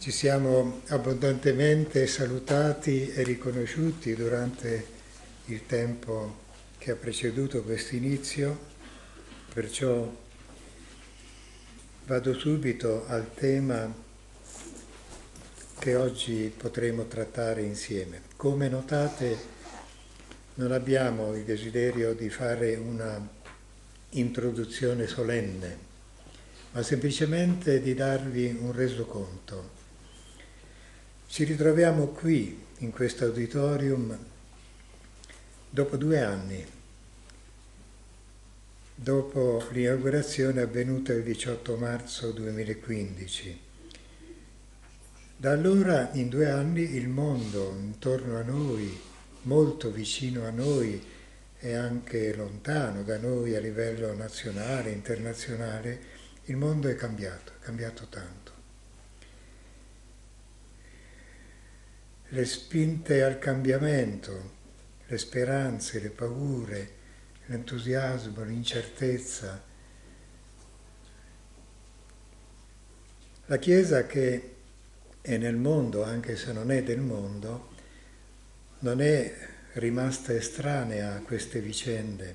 Ci siamo abbondantemente salutati e riconosciuti durante il tempo che ha preceduto questo inizio, perciò vado subito al tema che oggi potremo trattare insieme. Come notate, non abbiamo il desiderio di fare una introduzione solenne, ma semplicemente di darvi un resoconto. Ci ritroviamo qui, in questo auditorium, dopo 2 anni, dopo l'inaugurazione avvenuta il 18 marzo 2015. Da allora, in 2 anni, il mondo intorno a noi, molto vicino a noi e anche lontano da noi a livello nazionale, internazionale, il mondo è cambiato tanto. Le spinte al cambiamento, le speranze, le paure, l'entusiasmo, l'incertezza. La Chiesa, che è nel mondo, anche se non è del mondo, non è rimasta estranea a queste vicende.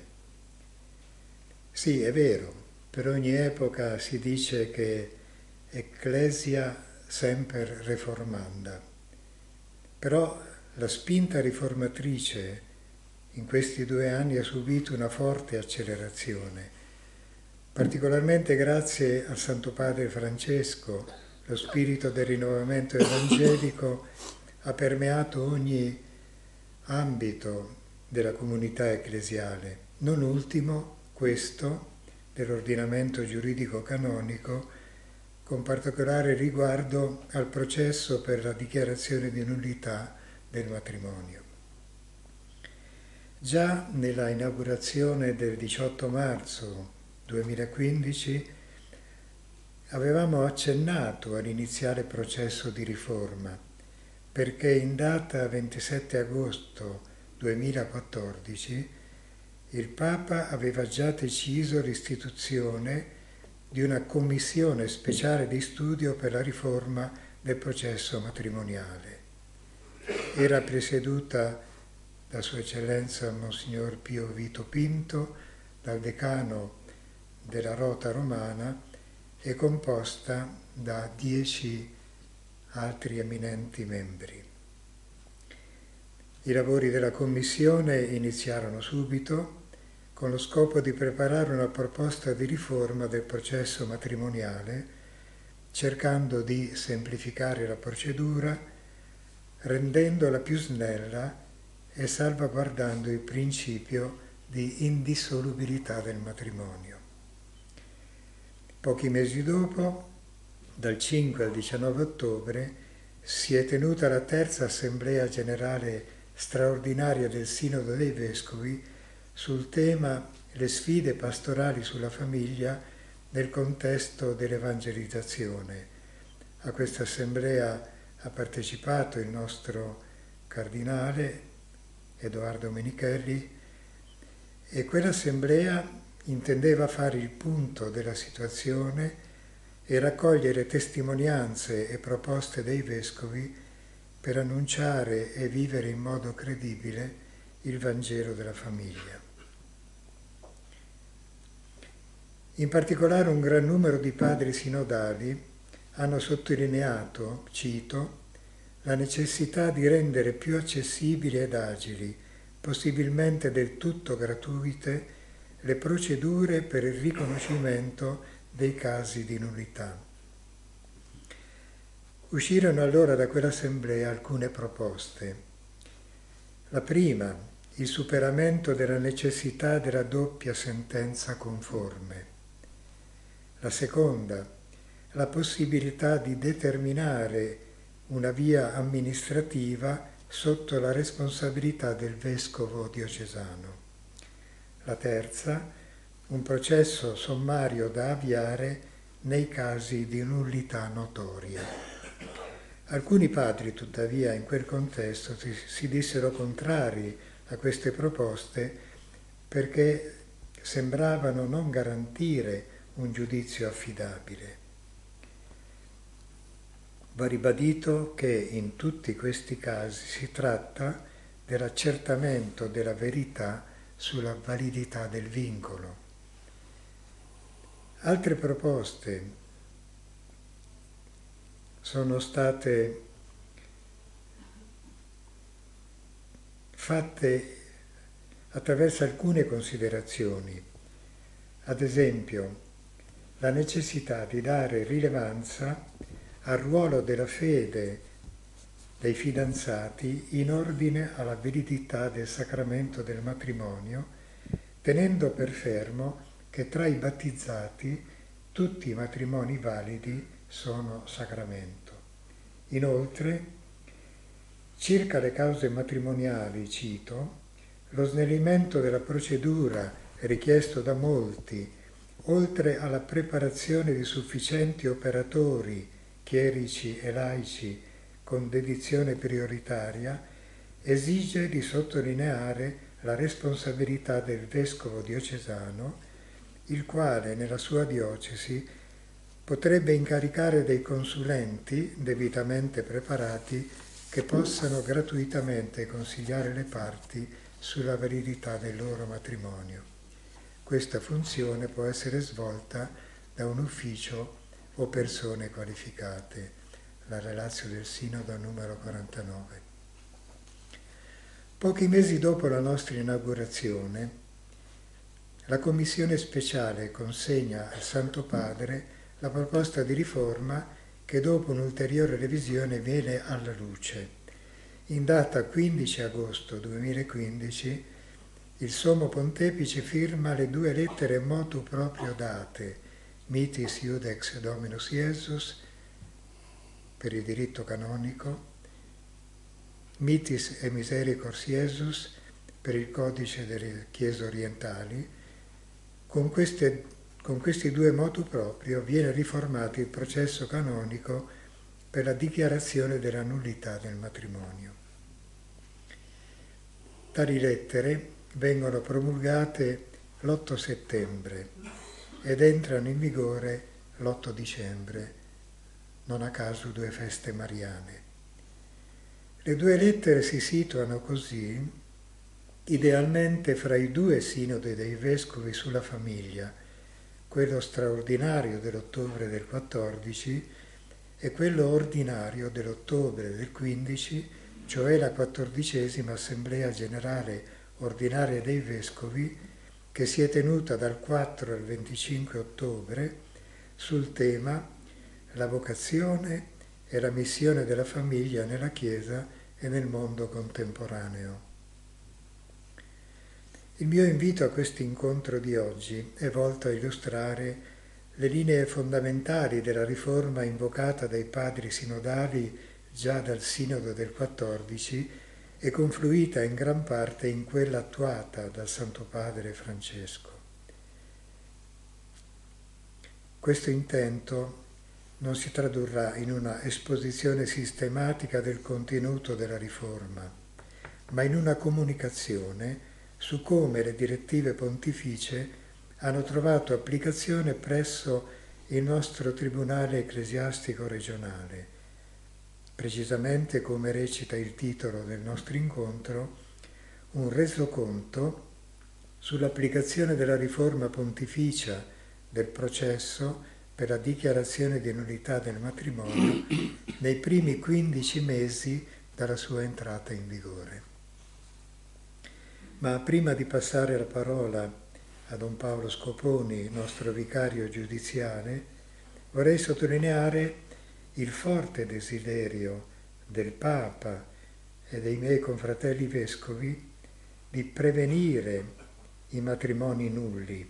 Sì, è vero, per ogni epoca si dice che ecclesia semper reformanda. Però la spinta riformatrice in questi 2 anni ha subito una forte accelerazione, particolarmente grazie al Santo Padre Francesco. Lo spirito del rinnovamento evangelico ha permeato ogni ambito della comunità ecclesiale, non ultimo questo dell'ordinamento giuridico canonico, con particolare riguardo al processo per la dichiarazione di nullità del matrimonio. Già nella inaugurazione del 18 marzo 2015 avevamo accennato all'iniziale processo di riforma, perché in data 27 agosto 2014 il Papa aveva già deciso l'istituzione di una commissione speciale di studio per la riforma del processo matrimoniale. Era presieduta da Sua Eccellenza Monsignor Pio Vito Pinto, dal decano della Rota romana, e composta da 10 altri eminenti membri. I lavori della commissione iniziarono subito, con lo scopo di preparare una proposta di riforma del processo matrimoniale, cercando di semplificare la procedura, rendendola più snella e salvaguardando il principio di indissolubilità del matrimonio. Pochi mesi dopo, dal 5 al 19 ottobre, si è tenuta la terza Assemblea Generale straordinaria del Sinodo dei Vescovi sul tema le sfide pastorali sulla famiglia nel contesto dell'evangelizzazione. A questa assemblea ha partecipato il nostro cardinale Edoardo Menichelli, e quell'assemblea intendeva fare il punto della situazione e raccogliere testimonianze e proposte dei vescovi per annunciare e vivere in modo credibile il Vangelo della famiglia. In particolare un gran numero di padri sinodali hanno sottolineato, cito, la necessità di rendere più accessibili ed agili, possibilmente del tutto gratuite, le procedure per il riconoscimento dei casi di nullità. Uscirono allora da quell'assemblea alcune proposte. La prima, il superamento della necessità della doppia sentenza conforme. La seconda, la possibilità di determinare una via amministrativa sotto la responsabilità del vescovo diocesano. La terza, un processo sommario da avviare nei casi di nullità notoria. Alcuni padri, tuttavia, in quel contesto si dissero contrari a queste proposte perché sembravano non garantire un giudizio affidabile. Va ribadito che in tutti questi casi si tratta dell'accertamento della verità sulla validità del vincolo. Altre proposte sono state fatte attraverso alcune considerazioni, ad esempio la necessità di dare rilevanza al ruolo della fede dei fidanzati in ordine alla validità del sacramento del matrimonio, tenendo per fermo che tra i battezzati tutti i matrimoni validi sono sacramento. Inoltre, circa le cause matrimoniali, cito, lo snellimento della procedura richiesto da molti, oltre alla preparazione di sufficienti operatori, chierici e laici, con dedizione prioritaria, esige di sottolineare la responsabilità del vescovo diocesano, il quale nella sua diocesi potrebbe incaricare dei consulenti debitamente preparati che possano gratuitamente consigliare le parti sulla validità del loro matrimonio. Questa funzione può essere svolta da un ufficio o persone qualificate. La relatio del Sinodo numero 49. Pochi mesi dopo la nostra inaugurazione, la Commissione speciale consegna al Santo Padre la proposta di riforma che dopo un'ulteriore revisione viene alla luce. In data 15 agosto 2015 il Sommo Pontefice firma le due lettere motu proprio date, Mitis Iudex Dominus Iesus per il diritto canonico, Mitis et Misericors Iesus per il codice delle chiese orientali. Con questi due motu proprio viene riformato il processo canonico per la dichiarazione della nullità del matrimonio. Tali lettere vengono promulgate l'8 settembre ed entrano in vigore l'8 dicembre, non a caso due feste mariane. Le due lettere si situano così idealmente fra i due sinodi dei vescovi sulla famiglia, quello straordinario dell'ottobre del 14 e quello ordinario dell'ottobre del 15, cioè la 14ª Assemblea Generale Ordinaria dei Vescovi, che si è tenuta dal 4 al 25 ottobre sul tema la vocazione e la missione della famiglia nella Chiesa e nel mondo contemporaneo. Il mio invito a questo incontro di oggi è volto a illustrare le linee fondamentali della riforma invocata dai padri sinodali già dal Sinodo del 14 e confluita in gran parte in quella attuata dal Santo Padre Francesco. Questo intento non si tradurrà in una esposizione sistematica del contenuto della riforma, ma in una comunicazione su come le direttive pontificie hanno trovato applicazione presso il nostro Tribunale Ecclesiastico Regionale. Precisamente, come recita il titolo del nostro incontro, un resoconto sull'applicazione della riforma pontificia del processo per la dichiarazione di nullità del matrimonio nei primi 15 mesi dalla sua entrata in vigore. Ma prima di passare la parola a Don Paolo Scoponi, nostro vicario giudiziale, vorrei sottolineare il forte desiderio del Papa e dei miei confratelli vescovi di prevenire i matrimoni nulli,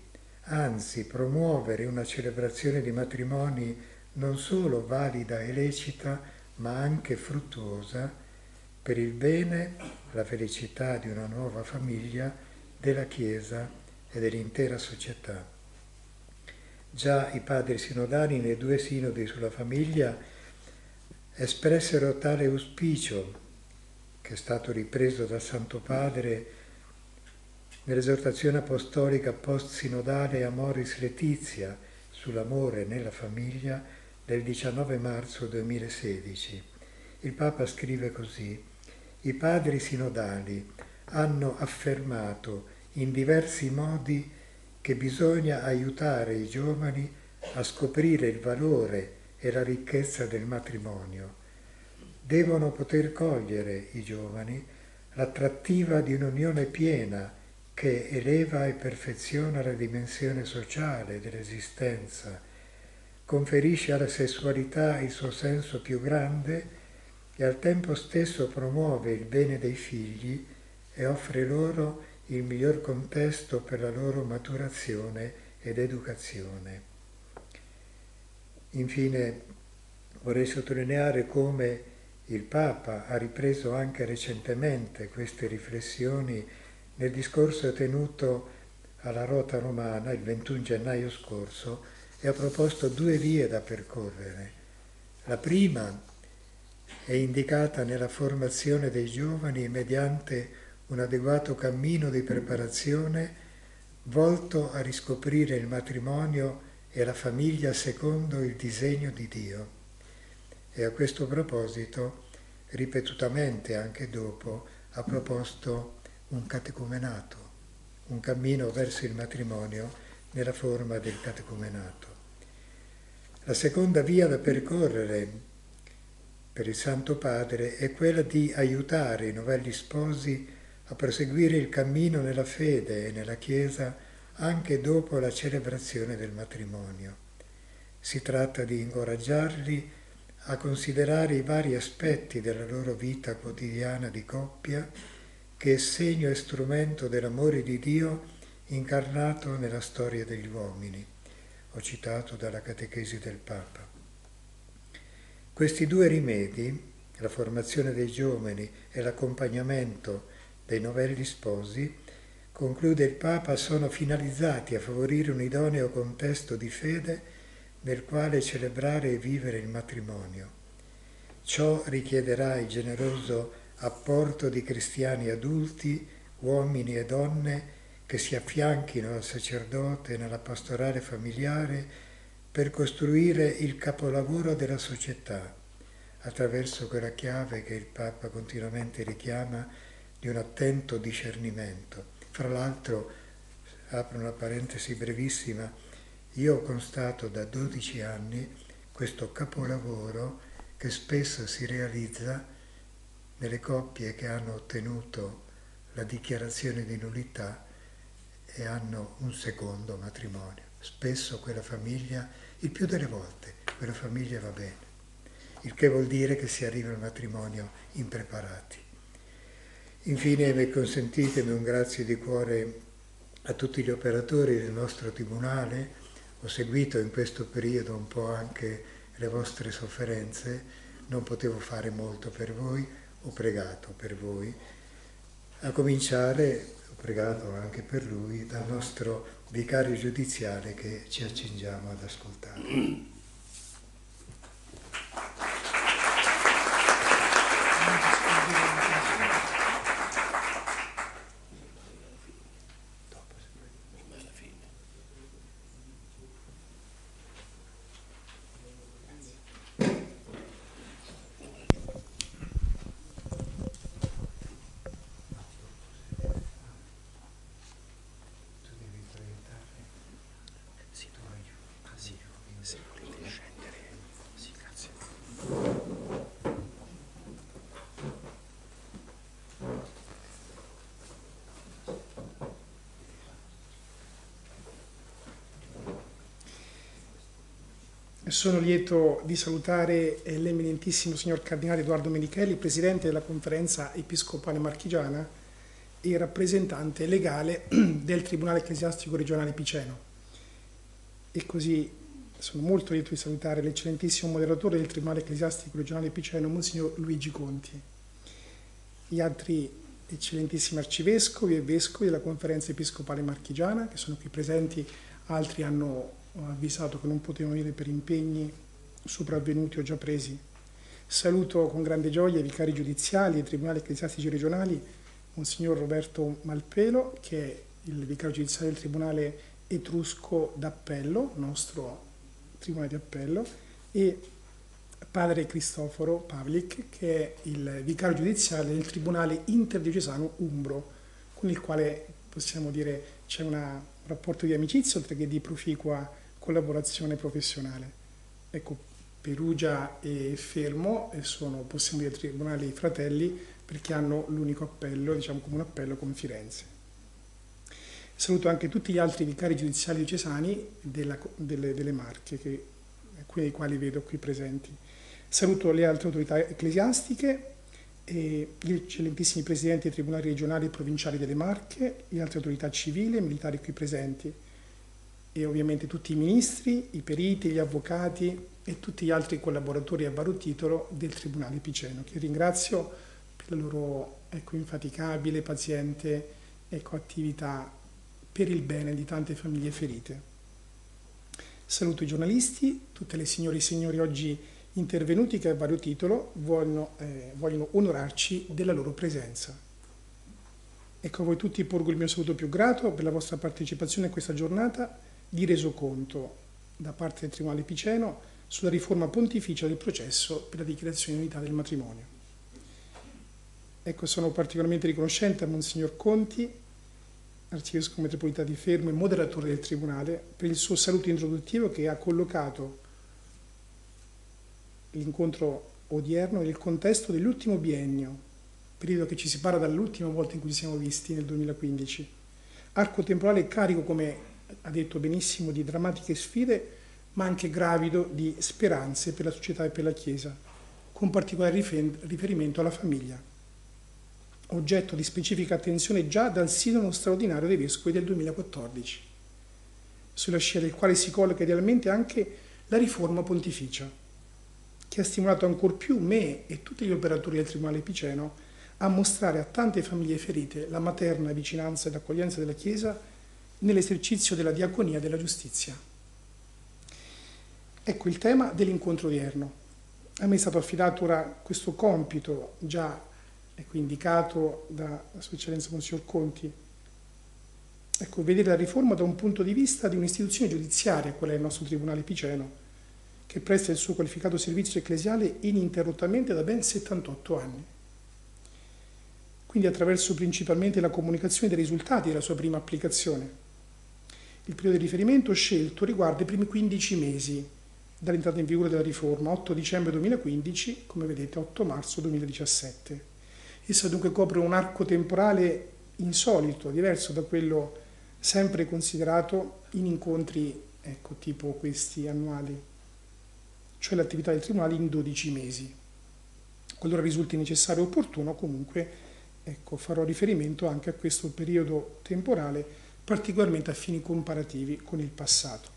anzi promuovere una celebrazione di matrimoni non solo valida e lecita, ma anche fruttuosa per il bene, la felicità di una nuova famiglia, della Chiesa e dell'intera società. Già i padri sinodali nei due sinodi sulla famiglia espressero tale auspicio, che è stato ripreso dal Santo Padre nell'esortazione apostolica post-sinodale Amoris Laetitia sull'amore nella famiglia del 19 marzo 2016. Il Papa scrive così: «I padri sinodali hanno affermato in diversi modi che bisogna aiutare i giovani a scoprire il valore e la ricchezza del matrimonio. Devono poter cogliere i giovani l'attrattiva di un'unione piena che eleva e perfeziona la dimensione sociale dell'esistenza, conferisce alla sessualità il suo senso più grande e al tempo stesso promuove il bene dei figli e offre loro il miglior contesto per la loro maturazione ed educazione». Infine vorrei sottolineare come il Papa ha ripreso anche recentemente queste riflessioni nel discorso tenuto alla Rota Romana il 21 gennaio scorso e ha proposto due vie da percorrere. La prima è indicata nella formazione dei giovani mediante un adeguato cammino di preparazione volto a riscoprire il matrimonio e la famiglia secondo il disegno di Dio. E a questo proposito, ripetutamente anche dopo, ha proposto un catecumenato, un cammino verso il matrimonio nella forma del catecumenato. La seconda via da percorrere per il Santo Padre è quella di aiutare i novelli sposi a proseguire il cammino nella fede e nella Chiesa anche dopo la celebrazione del matrimonio. Si tratta di incoraggiarli a considerare i vari aspetti della loro vita quotidiana di coppia, che è segno e strumento dell'amore di Dio incarnato nella storia degli uomini, ho citato dalla Catechesi del Papa. Questi due rimedi, la formazione dei giovani e l'accompagnamento dei novelli sposi, conclude il Papa, sono finalizzati a favorire un idoneo contesto di fede nel quale celebrare e vivere il matrimonio. Ciò richiederà il generoso apporto di cristiani adulti, uomini e donne, che si affianchino al sacerdote nella pastorale familiare per costruire il capolavoro della società, attraverso quella chiave che il Papa continuamente richiama di un attento discernimento. Fra l'altro, apro una parentesi brevissima, io constato da 12 anni questo capolavoro che spesso si realizza nelle coppie che hanno ottenuto la dichiarazione di nullità e hanno un secondo matrimonio. Spesso quella famiglia, il più delle volte, quella famiglia va bene, il che vuol dire che si arriva al matrimonio impreparati. Infine, consentitemi un grazie di cuore a tutti gli operatori del nostro Tribunale. Ho seguito in questo periodo un po' anche le vostre sofferenze, non potevo fare molto per voi, ho pregato per voi. A cominciare, ho pregato anche per lui, dal nostro vicario giudiziale che ci accingiamo ad ascoltare. Sono lieto di salutare l'eminentissimo signor Cardinale Edoardo Menichelli, presidente della Conferenza Episcopale Marchigiana e rappresentante legale del Tribunale Ecclesiastico Regionale Piceno. E così sono molto lieto di salutare l'eccellentissimo moderatore del Tribunale Ecclesiastico Regionale Piceno, Mons. Luigi Conti, gli altri eccellentissimi arcivescovi e vescovi della Conferenza Episcopale Marchigiana che sono qui presenti, altri hanno avvisato che non potevano venire per impegni sopravvenuti o già presi. Saluto con grande gioia i vicari giudiziali e i tribunali ecclesiastici regionali, Monsignor Roberto Malpela, che è il vicario giudiziale del Tribunale Etrusco d'Appello, nostro Tribunale di Appello, e padre Cristoforo Pavlič, che è il vicario giudiziale del Tribunale Interdiocesano Umbro, con il quale possiamo dire c'è un rapporto di amicizia oltre che di proficua collaborazione professionale. Ecco, Perugia e Fermo sono, possiamo dire, tribunali fratelli perché hanno l'unico appello, diciamo come un appello, con Firenze. Saluto anche tutti gli altri vicari giudiziali diocesani delle Marche, alcuni dei quali vedo qui presenti. Saluto le altre autorità ecclesiastiche, gli eccellentissimi presidenti dei tribunali regionali e provinciali delle Marche, le altre autorità civili e militari qui presenti, e ovviamente tutti i ministri, i periti, gli avvocati e tutti gli altri collaboratori a vario titolo del Tribunale Piceno, che ringrazio per la loro infaticabile, paziente attività per il bene di tante famiglie ferite. Saluto i giornalisti, tutte le signore e i signori oggi intervenuti che a vario titolo vogliono onorarci della loro presenza. Ecco, a voi tutti porgo il mio saluto più grato per la vostra partecipazione a questa giornata di resoconto da parte del Tribunale Piceno sulla riforma pontificia del processo per la dichiarazione di unità del matrimonio. Ecco, sono particolarmente riconoscente a Monsignor Conti, arcivescovo metropolitano di Fermo e moderatore del Tribunale, per il suo saluto introduttivo che ha collocato l'incontro odierno nel contesto dell'ultimo biennio, periodo che ci separa dall'ultima volta in cui ci siamo visti nel 2015, arco temporale carico, come ha detto benissimo, di drammatiche sfide, ma anche gravido di speranze per la società e per la Chiesa, con particolare riferimento alla famiglia, oggetto di specifica attenzione già dal Sinodo straordinario dei Vescovi del 2014, sulla scia del quale si colloca idealmente anche la riforma pontificia, che ha stimolato ancor più me e tutti gli operatori del Tribunale Piceno a mostrare a tante famiglie ferite la materna vicinanza ed accoglienza della Chiesa nell'esercizio della diaconia della giustizia. Ecco il tema dell'incontro odierno. A me è stato affidato ora questo compito, già indicato da Sua Eccellenza Monsignor Conti. Ecco, vedere la riforma da un punto di vista di un'istituzione giudiziaria, qual è il nostro Tribunale Piceno, che presta il suo qualificato servizio ecclesiale ininterrottamente da ben 78 anni. Quindi attraverso principalmente la comunicazione dei risultati della sua prima applicazione. Il periodo di riferimento scelto riguarda i primi 15 mesi dall'entrata in vigore della riforma, 8 dicembre 2015, come vedete 8 marzo 2017. Essa dunque copre un arco temporale insolito, diverso da quello sempre considerato in incontri tipo questi annuali, cioè l'attività del Tribunale in 12 mesi. Qualora risulti necessario e opportuno, comunque farò riferimento anche a questo periodo temporale, particolarmente a fini comparativi con il passato.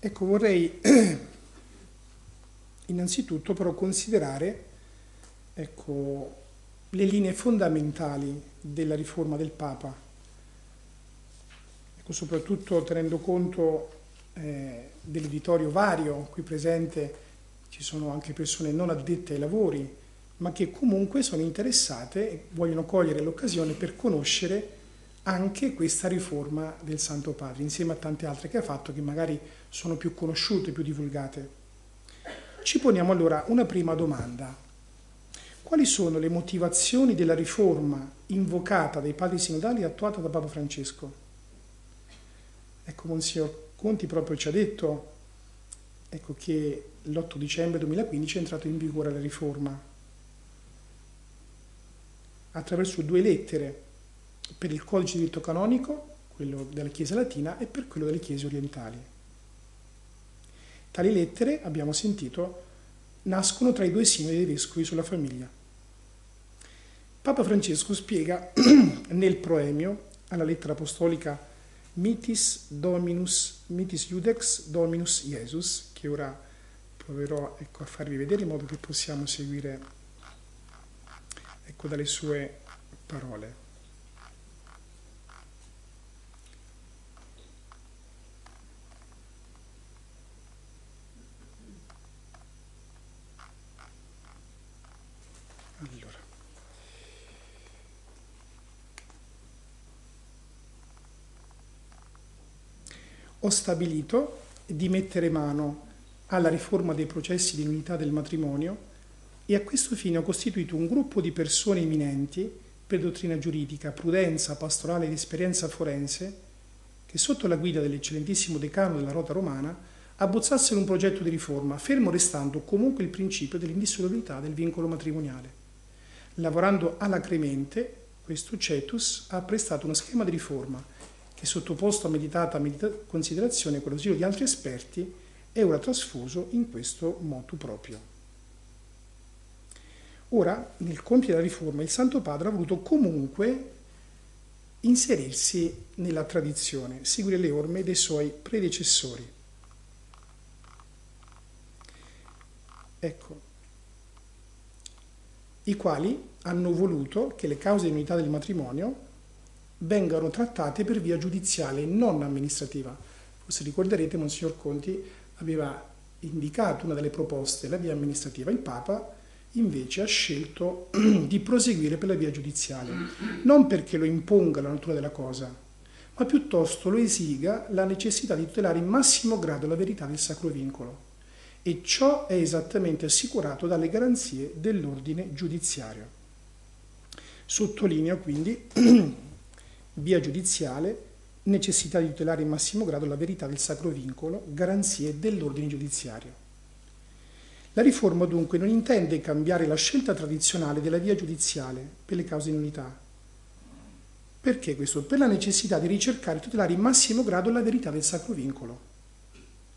Ecco, vorrei innanzitutto però considerare le linee fondamentali della riforma del Papa, soprattutto tenendo conto dell'uditorio vario qui presente. Ci sono anche persone non addette ai lavori, ma che comunque sono interessate e vogliono cogliere l'occasione per conoscere anche questa riforma del Santo Padre, insieme a tante altre che ha fatto, che magari sono più conosciute, più divulgate. Ci poniamo allora una prima domanda. Quali sono le motivazioni della riforma invocata dai padri sinodali e attuata da Papa Francesco? Ecco, Monsignor Conti proprio ci ha detto che l'8 dicembre 2015 è entrata in vigore la riforma, attraverso due lettere, per il codice di diritto canonico, quello della Chiesa Latina, e per quello delle Chiese Orientali. Tali lettere, abbiamo sentito, nascono tra i due sinodi dei Vescovi sulla famiglia. Papa Francesco spiega nel proemio alla lettera apostolica Mitis Iudex Dominus Iesus, che ora proverò a farvi vedere in modo che possiamo seguire dalle sue parole. Ho stabilito di mettere mano alla riforma dei processi di nullità del matrimonio e a questo fine ho costituito un gruppo di persone eminenti per dottrina giuridica, prudenza, pastorale ed esperienza forense che sotto la guida dell'eccellentissimo decano della Rota Romana abbozzassero un progetto di riforma, fermo restando comunque il principio dell'indissolubilità del vincolo matrimoniale. Lavorando alacremente, questo Cetus ha prestato uno schema di riforma che, sottoposto a meditata considerazione con l'ausilio di altri esperti, è ora trasfuso in questo motu proprio. Ora, nel compiere la riforma, il Santo Padre ha voluto comunque inserirsi nella tradizione, seguire le orme dei suoi predecessori. Ecco, i quali hanno voluto che le cause di nullità del matrimonio vengano trattate per via giudiziale e non amministrativa. Forse ricorderete, Monsignor Conti aveva indicato una delle proposte, la via amministrativa. Il Papa invece ha scelto di proseguire per la via giudiziale, non perché lo imponga la natura della cosa, ma piuttosto lo esiga la necessità di tutelare in massimo grado la verità del sacro vincolo. E ciò è esattamente assicurato dalle garanzie dell'ordine giudiziario. Sottolineo quindi, via giudiziale, necessità di tutelare in massimo grado la verità del sacro vincolo, garanzie dell'ordine giudiziario. La riforma dunque non intende cambiare la scelta tradizionale della via giudiziale per le cause di nullità. Perché questo? Per la necessità di ricercare e tutelare in massimo grado la verità del sacro vincolo,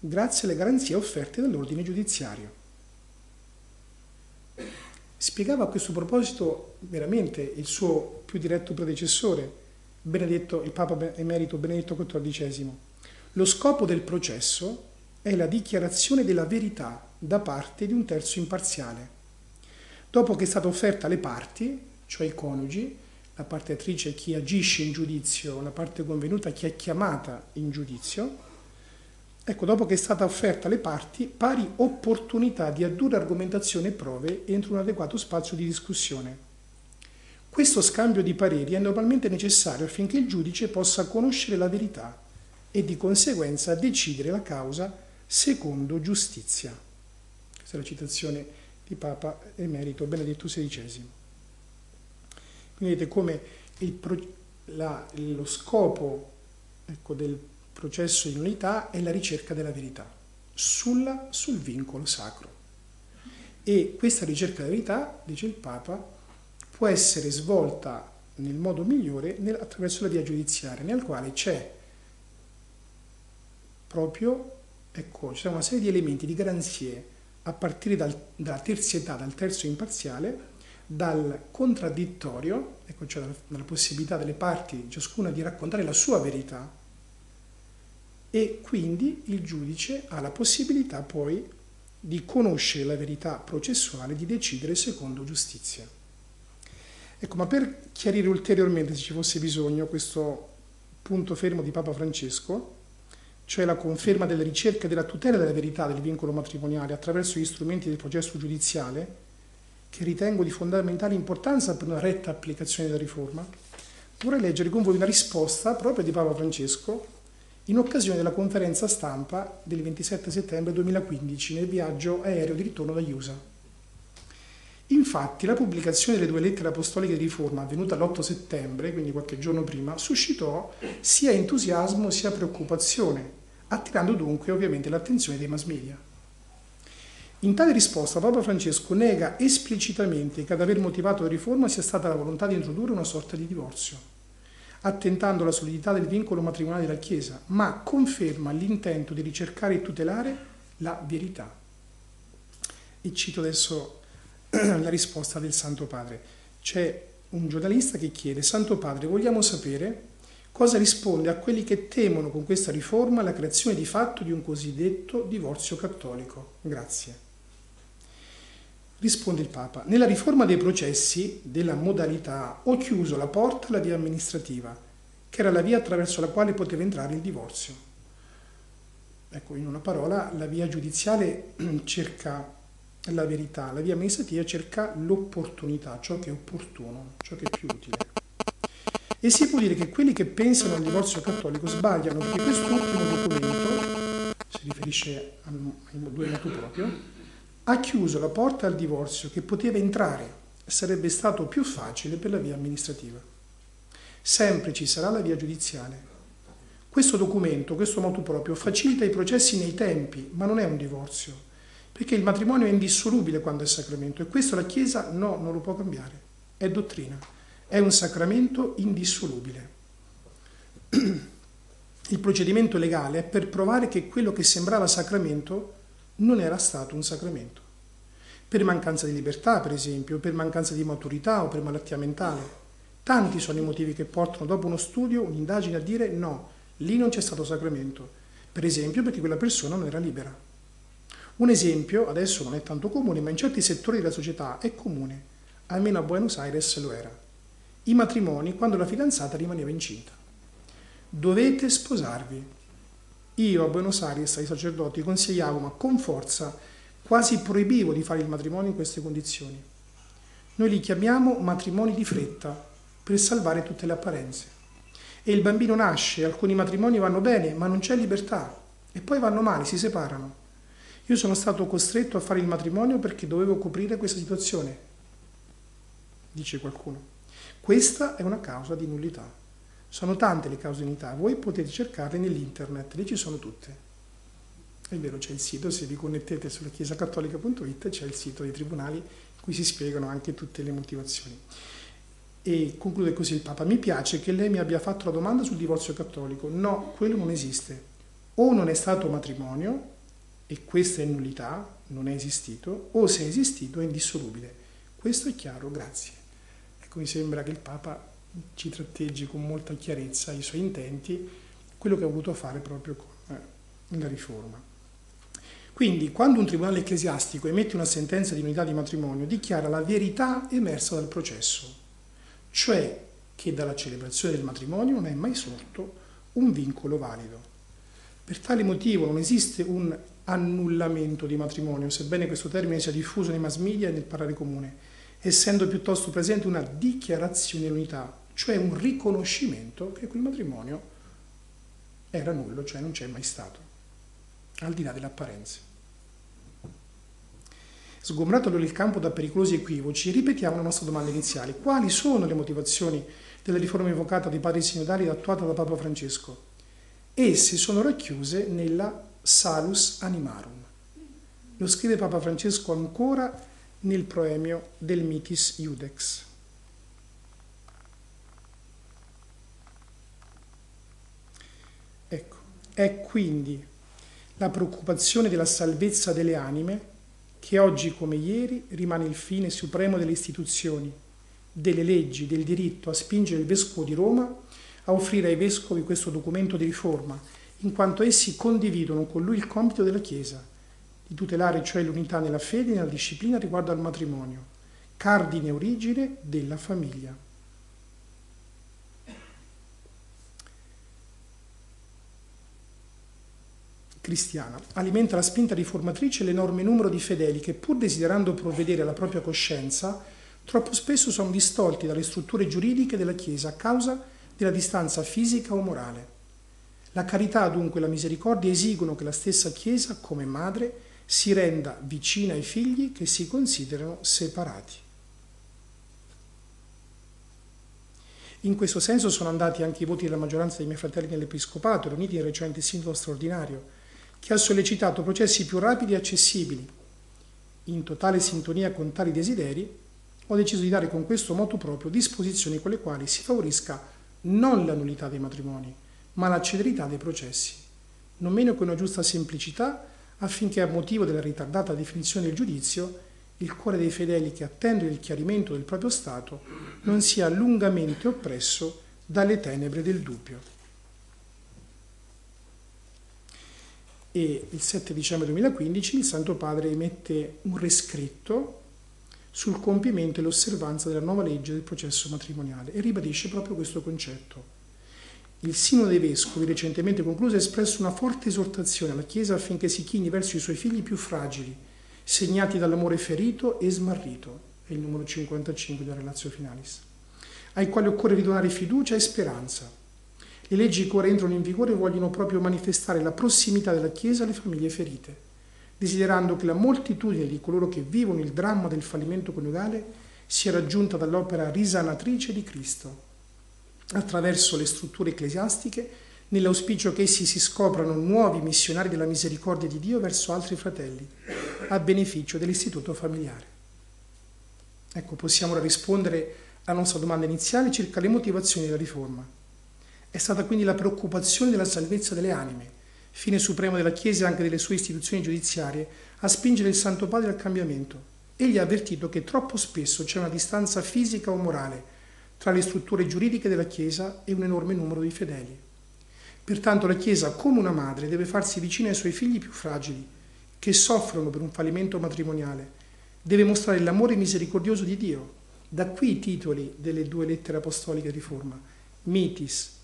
grazie alle garanzie offerte dall'ordine giudiziario. Spiegava a questo proposito veramente il suo più diretto predecessore, il Papa Emerito Benedetto XIV. Lo scopo del processo è la dichiarazione della verità da parte di un terzo imparziale. Dopo che è stata offerta alle parti, cioè ai coniugi, la parte attrice è chi agisce in giudizio, la parte convenuta è chi è chiamata in giudizio. Ecco, dopo che è stata offerta alle parti, pari opportunità di addurre argomentazione e prove entro un adeguato spazio di discussione. Questo scambio di pareri è normalmente necessario affinché il giudice possa conoscere la verità e di conseguenza decidere la causa secondo giustizia. Questa è la citazione di Papa Emerito Benedetto XVI. Quindi vedete come lo scopo, ecco, del processo di nullità è la ricerca della verità sul vincolo sacro, e questa ricerca della verità, dice il Papa, può essere svolta nel modo migliore attraverso la via giudiziaria, nel quale c'è proprio, ecco, c'è una serie di elementi, di garanzie a partire dalla terzietà, dal terzo imparziale, dal contraddittorio, ecco, cioè dalla possibilità delle parti ciascuna di raccontare la sua verità. E quindi il giudice ha la possibilità poi di conoscere la verità processuale, di decidere secondo giustizia. Ecco, ma per chiarire ulteriormente, se ci fosse bisogno, questo punto fermo di Papa Francesco, cioè la conferma della ricerca e della tutela della verità del vincolo matrimoniale attraverso gli strumenti del processo giudiziale, che ritengo di fondamentale importanza per una retta applicazione della riforma, vorrei leggere con voi una risposta proprio di Papa Francesco in occasione della conferenza stampa del 27 settembre 2015 nel viaggio aereo di ritorno dagli USA. Infatti la pubblicazione delle due lettere apostoliche di riforma avvenuta l'8 settembre, quindi qualche giorno prima, suscitò sia entusiasmo sia preoccupazione, attirando dunque ovviamente l'attenzione dei mass media. In tale risposta Papa Francesco nega esplicitamente che ad aver motivato la riforma sia stata la volontà di introdurre una sorta di divorzio, attentando alla solidità del vincolo matrimoniale della Chiesa, ma conferma l'intento di ricercare e tutelare la verità. E cito adesso la risposta del Santo Padre. C'è un giornalista che chiede: Santo Padre, vogliamo sapere cosa risponde a quelli che temono con questa riforma la creazione di fatto di un cosiddetto divorzio cattolico. Grazie. Risponde il Papa: nella riforma dei processi, della modalità, ho chiuso la porta alla via amministrativa, che era la via attraverso la quale poteva entrare il divorzio. Ecco, in una parola, la via giudiziale cerca la verità, la via amministrativa cerca l'opportunità, ciò che è opportuno, ciò che è più utile. E si può dire che quelli che pensano al divorzio cattolico sbagliano, perché quest'ultimo documento, si riferisce a due motu proprio, ha chiuso la porta al divorzio che poteva entrare, sarebbe stato più facile per la via amministrativa. Sempre ci sarà la via giudiziale. Questo documento, questo motu proprio, facilita i processi nei tempi, ma non è un divorzio, perché il matrimonio è indissolubile quando è sacramento e questo la Chiesa non lo può cambiare, è dottrina, è un sacramento indissolubile. Il procedimento legale è per provare che quello che sembrava sacramento non era stato un sacramento, per mancanza di libertà, per esempio, per mancanza di maturità o per malattia mentale. Tanti sono i motivi che portano dopo uno studio, un'indagine a dire no, lì non c'è stato sacramento, per esempio perché quella persona non era libera. Un esempio, adesso non è tanto comune, ma in certi settori della società è comune, almeno a Buenos Aires lo era. I matrimoni quando la fidanzata rimaneva incinta. Dovete sposarvi. Io a Buenos Aires ai sacerdoti consigliavo, ma con forza, quasi proibivo di fare il matrimonio in queste condizioni. Noi li chiamiamo matrimoni di fretta, per salvare tutte le apparenze. E il bambino nasce, alcuni matrimoni vanno bene, ma non c'è libertà, e poi vanno male, si separano. Io sono stato costretto a fare il matrimonio perché dovevo coprire questa situazione, dice qualcuno. Questa è una causa di nullità. Sono tante le cause di nullità, voi potete cercarle nell'internet, lì ci sono tutte. È vero, c'è il sito, se vi connettete sulla chiesacattolica.it c'è il sito dei tribunali in cui si spiegano anche tutte le motivazioni. E conclude così il Papa: mi piace che lei mi abbia fatto la domanda sul divorzio cattolico. No, quello non esiste. O non è stato matrimonio, e questa è nullità, non è esistito, o se è esistito è indissolubile. Questo è chiaro, grazie. Ecco, mi sembra che il Papa ci tratteggi con molta chiarezza i suoi intenti, quello che ha voluto fare proprio con la riforma. Quindi, quando un tribunale ecclesiastico emette una sentenza di nullità di matrimonio, dichiara la verità emersa dal processo, cioè che dalla celebrazione del matrimonio non è mai sorto un vincolo valido. Per tale motivo non esiste un annullamento di matrimonio, sebbene questo termine sia diffuso nei mass media e nel parlare comune, essendo piuttosto presente una dichiarazione di unità, cioè un riconoscimento che quel matrimonio era nullo, cioè non c'è mai stato, al di là delle apparenze. Sgombrato allora il campo da pericolosi equivoci, ripetiamo la nostra domanda iniziale. Quali sono le motivazioni della riforma evocata dai padri sinodali ed attuata da Papa Francesco? Esse sono racchiuse nella Salus Animarum. Lo scrive Papa Francesco ancora nel proemio del Mitis Iudex. Ecco, è quindi la preoccupazione della salvezza delle anime che oggi come ieri rimane il fine supremo delle istituzioni, delle leggi, del diritto a spingere il Vescovo di Roma a offrire ai Vescovi questo documento di riforma, in quanto essi condividono con lui il compito della Chiesa, di tutelare cioè l'unità nella fede e nella disciplina riguardo al matrimonio, cardine e origine della famiglia. Cristiana, alimenta la spinta riformatrice l'enorme numero di fedeli che, pur desiderando provvedere alla propria coscienza, troppo spesso sono distolti dalle strutture giuridiche della Chiesa a causa della distanza fisica o morale. La carità, dunque, e la misericordia esigono che la stessa Chiesa, come madre, si renda vicina ai figli che si considerano separati. In questo senso sono andati anche i voti della maggioranza dei miei fratelli nell'Episcopato, riuniti nel recente Sinodo straordinario, che ha sollecitato processi più rapidi e accessibili. In totale sintonia con tali desideri, ho deciso di dare con questo motu proprio disposizioni con le quali si favorisca non la nullità dei matrimoni, ma la celerità dei processi, non meno che una giusta semplicità, affinché a motivo della ritardata definizione del giudizio, il cuore dei fedeli che attendono il chiarimento del proprio stato non sia lungamente oppresso dalle tenebre del dubbio. E il 7 dicembre 2015 il Santo Padre emette un rescritto sul compimento e l'osservanza della nuova legge del processo matrimoniale e ribadisce proprio questo concetto. Il Sinodo dei Vescovi, recentemente concluso, ha espresso una forte esortazione alla Chiesa affinché si chini verso i suoi figli più fragili, segnati dall'amore ferito e smarrito, è il numero 55 della Relatio Finalis, ai quali occorre ridonare fiducia e speranza. Le leggi che ora entrano in vigore vogliono proprio manifestare la prossimità della Chiesa alle famiglie ferite, desiderando che la moltitudine di coloro che vivono il dramma del fallimento coniugale sia raggiunta dall'opera risanatrice di Cristo, attraverso le strutture ecclesiastiche, nell'auspicio che essi si scoprano nuovi missionari della misericordia di Dio verso altri fratelli, a beneficio dell'istituto familiare. Ecco, possiamo ora rispondere alla nostra domanda iniziale circa le motivazioni della riforma. È stata quindi la preoccupazione della salvezza delle anime, fine supremo della Chiesa e anche delle sue istituzioni giudiziarie, a spingere il Santo Padre al cambiamento. Egli ha avvertito che troppo spesso c'è una distanza fisica o morale tra le strutture giuridiche della Chiesa e un enorme numero di fedeli. Pertanto la Chiesa, come una madre, deve farsi vicina ai suoi figli più fragili, che soffrono per un fallimento matrimoniale. Deve mostrare l'amore misericordioso di Dio. Da qui i titoli delle due lettere apostoliche di riforma, Mitis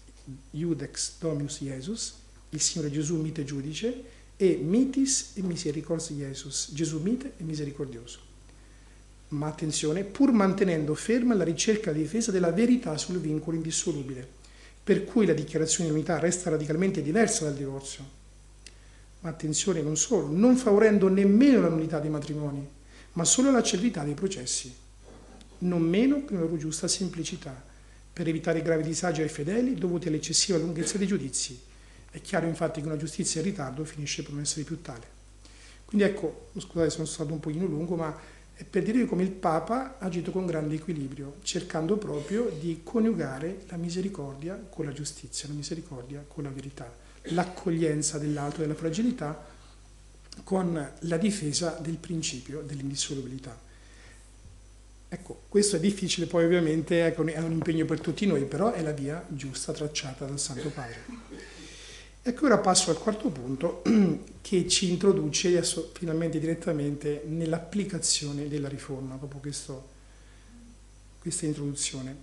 Iudex Dominus Iesus, il Signore Gesù mite giudice, e Mitis et Misericors Iesus, Gesù mite e misericordioso. Ma attenzione, pur mantenendo ferma la ricerca e la difesa della verità sul vincolo indissolubile, per cui la dichiarazione di unità resta radicalmente diversa dal divorzio. Ma attenzione, non solo, non favorendo nemmeno la nullità dei matrimoni, ma solo la celerità dei processi, non meno che una loro giusta semplicità, per evitare gravi disagi ai fedeli dovuti all'eccessiva lunghezza dei giudizi. È chiaro infatti che una giustizia in ritardo finisce per non essere più tale. Quindi ecco, scusate se sono stato un pochino lungo, ma è per dire come il Papa ha agito con grande equilibrio, cercando proprio di coniugare la misericordia con la giustizia, la misericordia con la verità, l'accoglienza dell'altro e della fragilità con la difesa del principio dell'indissolubilità. Ecco, questo è difficile, poi ovviamente è un impegno per tutti noi, però è la via giusta tracciata dal Santo Padre. Ecco, ora passo al quarto punto che ci introduce adesso finalmente direttamente nell'applicazione della riforma, dopo questa introduzione.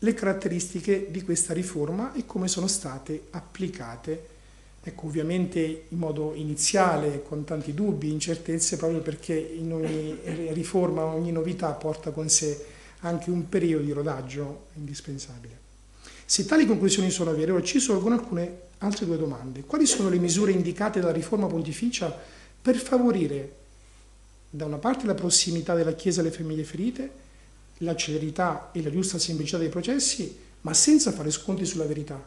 Le caratteristiche di questa riforma e come sono state applicate, ecco, ovviamente in modo iniziale, con tanti dubbi, incertezze, proprio perché in ogni riforma, ogni novità porta con sé anche un periodo di rodaggio indispensabile. Se tali conclusioni sono vere, ora ci sorgono alcune altre due domande. Quali sono le misure indicate dalla riforma pontificia per favorire, da una parte, la prossimità della Chiesa alle famiglie ferite, la celerità e la giusta semplicità dei processi, ma senza fare sconti sulla verità?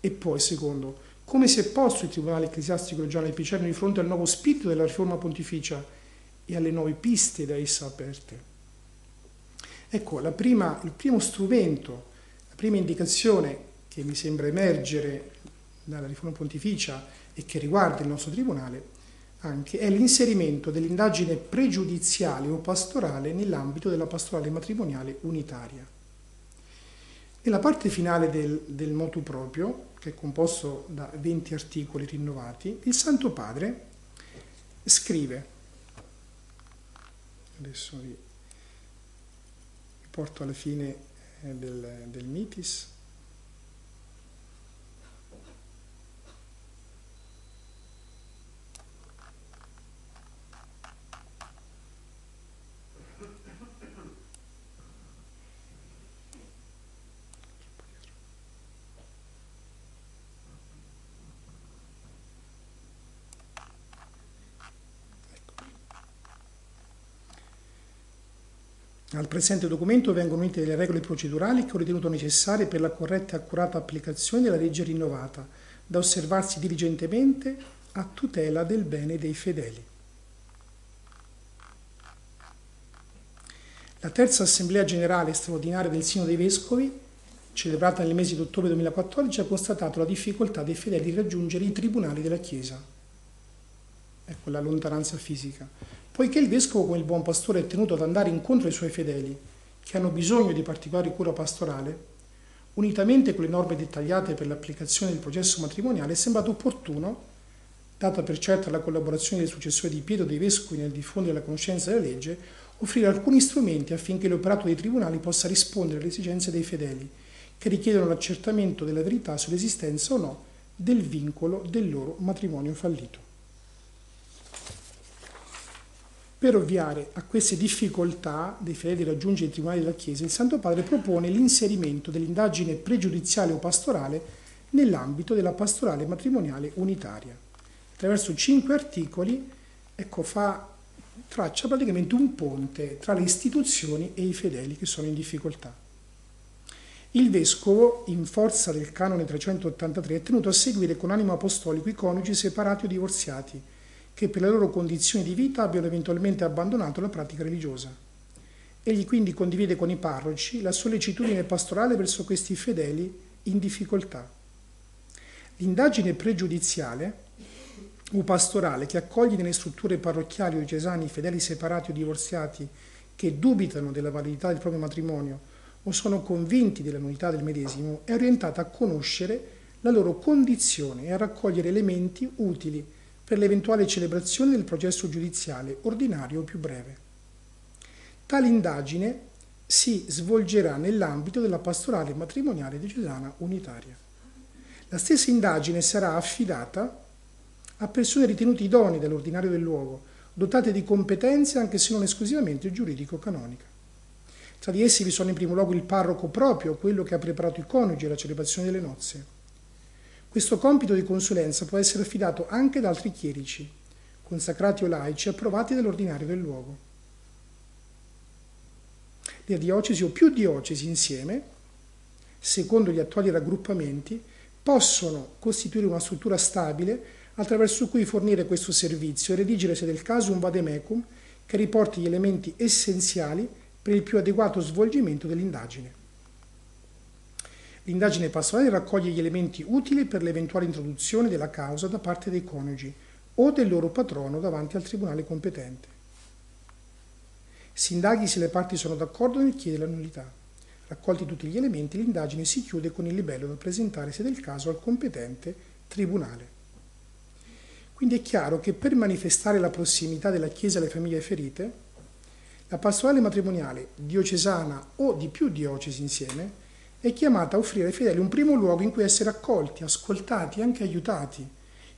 E poi, secondo, come si è posto il Tribunale Ecclesiastico Regionale Piceno di fronte al nuovo spirito della riforma pontificia e alle nuove piste da essa aperte? Ecco, il primo strumento, prima indicazione che mi sembra emergere dalla riforma pontificia e che riguarda il nostro Tribunale anche, è l'inserimento dell'indagine pregiudiziale o pastorale nell'ambito della pastorale matrimoniale unitaria. Nella parte finale del motu proprio, che è composto da 20 articoli rinnovati, il Santo Padre scrive, adesso vi porto alla fine del Mitis. Al presente documento vengono unite le regole procedurali che ho ritenuto necessarie per la corretta e accurata applicazione della legge rinnovata, da osservarsi diligentemente a tutela del bene dei fedeli. La terza Assemblea Generale Straordinaria del Sinodo dei Vescovi, celebrata nel mese di ottobre 2014, ha constatato la difficoltà dei fedeli di raggiungere i tribunali della Chiesa. Ecco la lontananza fisica. Poiché il Vescovo, come il buon pastore, è tenuto ad andare incontro ai suoi fedeli, che hanno bisogno di particolare cura pastorale, unitamente con le norme dettagliate per l'applicazione del processo matrimoniale, è sembrato opportuno, data per certa la collaborazione del successore di Pietro dei Vescovi nel diffondere la conoscenza della legge, offrire alcuni strumenti affinché l'operato dei tribunali possa rispondere alle esigenze dei fedeli, che richiedono l'accertamento della verità sull'esistenza o no del vincolo del loro matrimonio fallito. Per ovviare a queste difficoltà dei fedeli di raggiungere il Tribunale della Chiesa, il Santo Padre propone l'inserimento dell'indagine pregiudiziale o pastorale nell'ambito della pastorale matrimoniale unitaria. Attraverso 5 articoli, ecco, traccia praticamente un ponte tra le istituzioni e i fedeli che sono in difficoltà. Il Vescovo, in forza del canone 383, è tenuto a seguire con animo apostolico i coniugi separati o divorziati, che per le loro condizioni di vita abbiano eventualmente abbandonato la pratica religiosa. Egli quindi condivide con i parroci la sollecitudine pastorale verso questi fedeli in difficoltà. L'indagine pregiudiziale o pastorale, che accoglie nelle strutture parrocchiali o diocesane i fedeli separati o divorziati che dubitano della validità del proprio matrimonio o sono convinti della nullità del medesimo, è orientata a conoscere la loro condizione e a raccogliere elementi utili per l'eventuale celebrazione del processo giudiziale ordinario o più breve. Tale indagine si svolgerà nell'ambito della pastorale matrimoniale diocesana unitaria. La stessa indagine sarà affidata a persone ritenute idonee dall'ordinario del luogo, dotate di competenze anche se non esclusivamente giuridico-canonica. Tra di essi vi sono in primo luogo il parroco proprio, quello che ha preparato il coniuge alla celebrazione delle nozze. Questo compito di consulenza può essere affidato anche ad altri chierici, consacrati o laici, approvati dall'ordinario del luogo. Le diocesi o più diocesi insieme, secondo gli attuali raggruppamenti, possono costituire una struttura stabile attraverso cui fornire questo servizio e redigere, se del caso, un vademecum che riporti gli elementi essenziali per il più adeguato svolgimento dell'indagine. L'indagine pastorale raccoglie gli elementi utili per l'eventuale introduzione della causa da parte dei coniugi o del loro patrono davanti al tribunale competente. Si indaghi se le parti sono d'accordo nel chiedere la nullità. Raccolti tutti gli elementi, l'indagine si chiude con il libello da presentare, se del caso, al competente tribunale. Quindi è chiaro che per manifestare la prossimità della Chiesa alle famiglie ferite, la pastorale matrimoniale diocesana o di più diocesi insieme è chiamata a offrire ai fedeli un primo luogo in cui essere accolti, ascoltati e anche aiutati,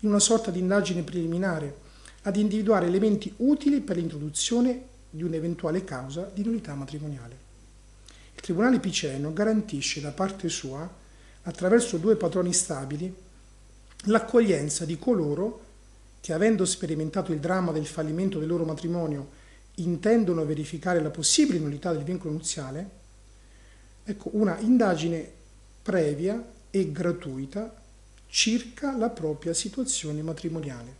in una sorta di indagine preliminare, ad individuare elementi utili per l'introduzione di un'eventuale causa di nullità matrimoniale. Il Tribunale Piceno garantisce da parte sua, attraverso 2 patroni stabili, l'accoglienza di coloro che, avendo sperimentato il dramma del fallimento del loro matrimonio, intendono verificare la possibile nullità del vincolo nuziale. Ecco, una indagine previa e gratuita circa la propria situazione matrimoniale,